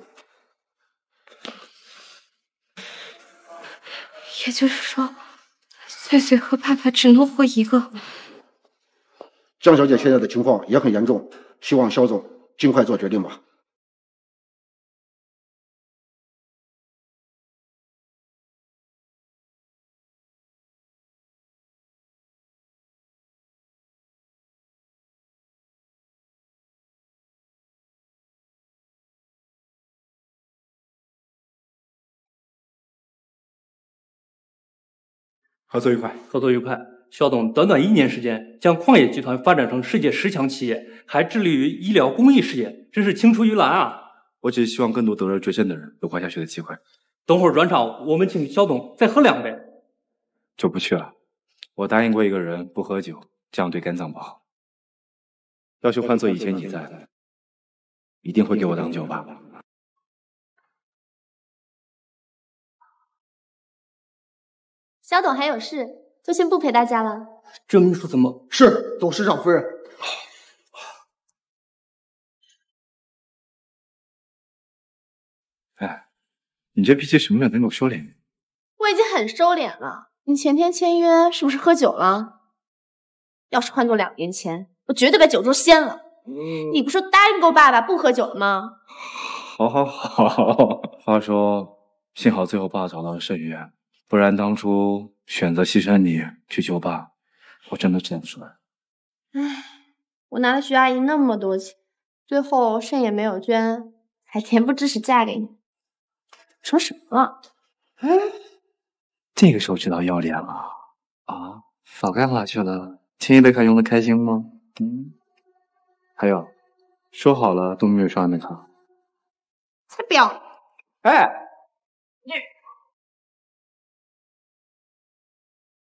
也就是说，穗穗和爸爸只能活一个。江小姐现在的情况也很严重，希望肖总尽快做决定吧。合作愉快，合作愉快。肖董短短一年时间，将旷野集团发展成世界十强企业，还致力于医疗公益事业，真是青出于蓝啊！我只希望更多得而绝症的人有活下去的机会。等会儿转场，我们请肖董再喝两杯。就不去了，我答应过一个人不喝酒，这样对肝脏不好。要是换做以前你在，一定会给我挡酒吧？ 肖董还有事，就先不陪大家了。这秘书怎么？是董事长夫人。哎，你这脾气什么时候能够收敛？我已经很收敛了。你前天签约是不是喝酒了？要是换做两年前，我绝对把酒桌掀了。嗯、你不是答应过爸爸不喝酒了吗？好，好，好。话说，幸好最后爸找到了沈源，不然当初选择牺牲你去救爸，我真的站不出来。唉，我拿了徐阿姨那么多钱，最后肾也没有捐，还恬不知耻嫁给你，说什么了？哎，这个时候知道要脸了啊？早干嘛去了？轻易的卡用的开心吗？嗯。还有，说好了都没有刷你的卡，才不要！哎。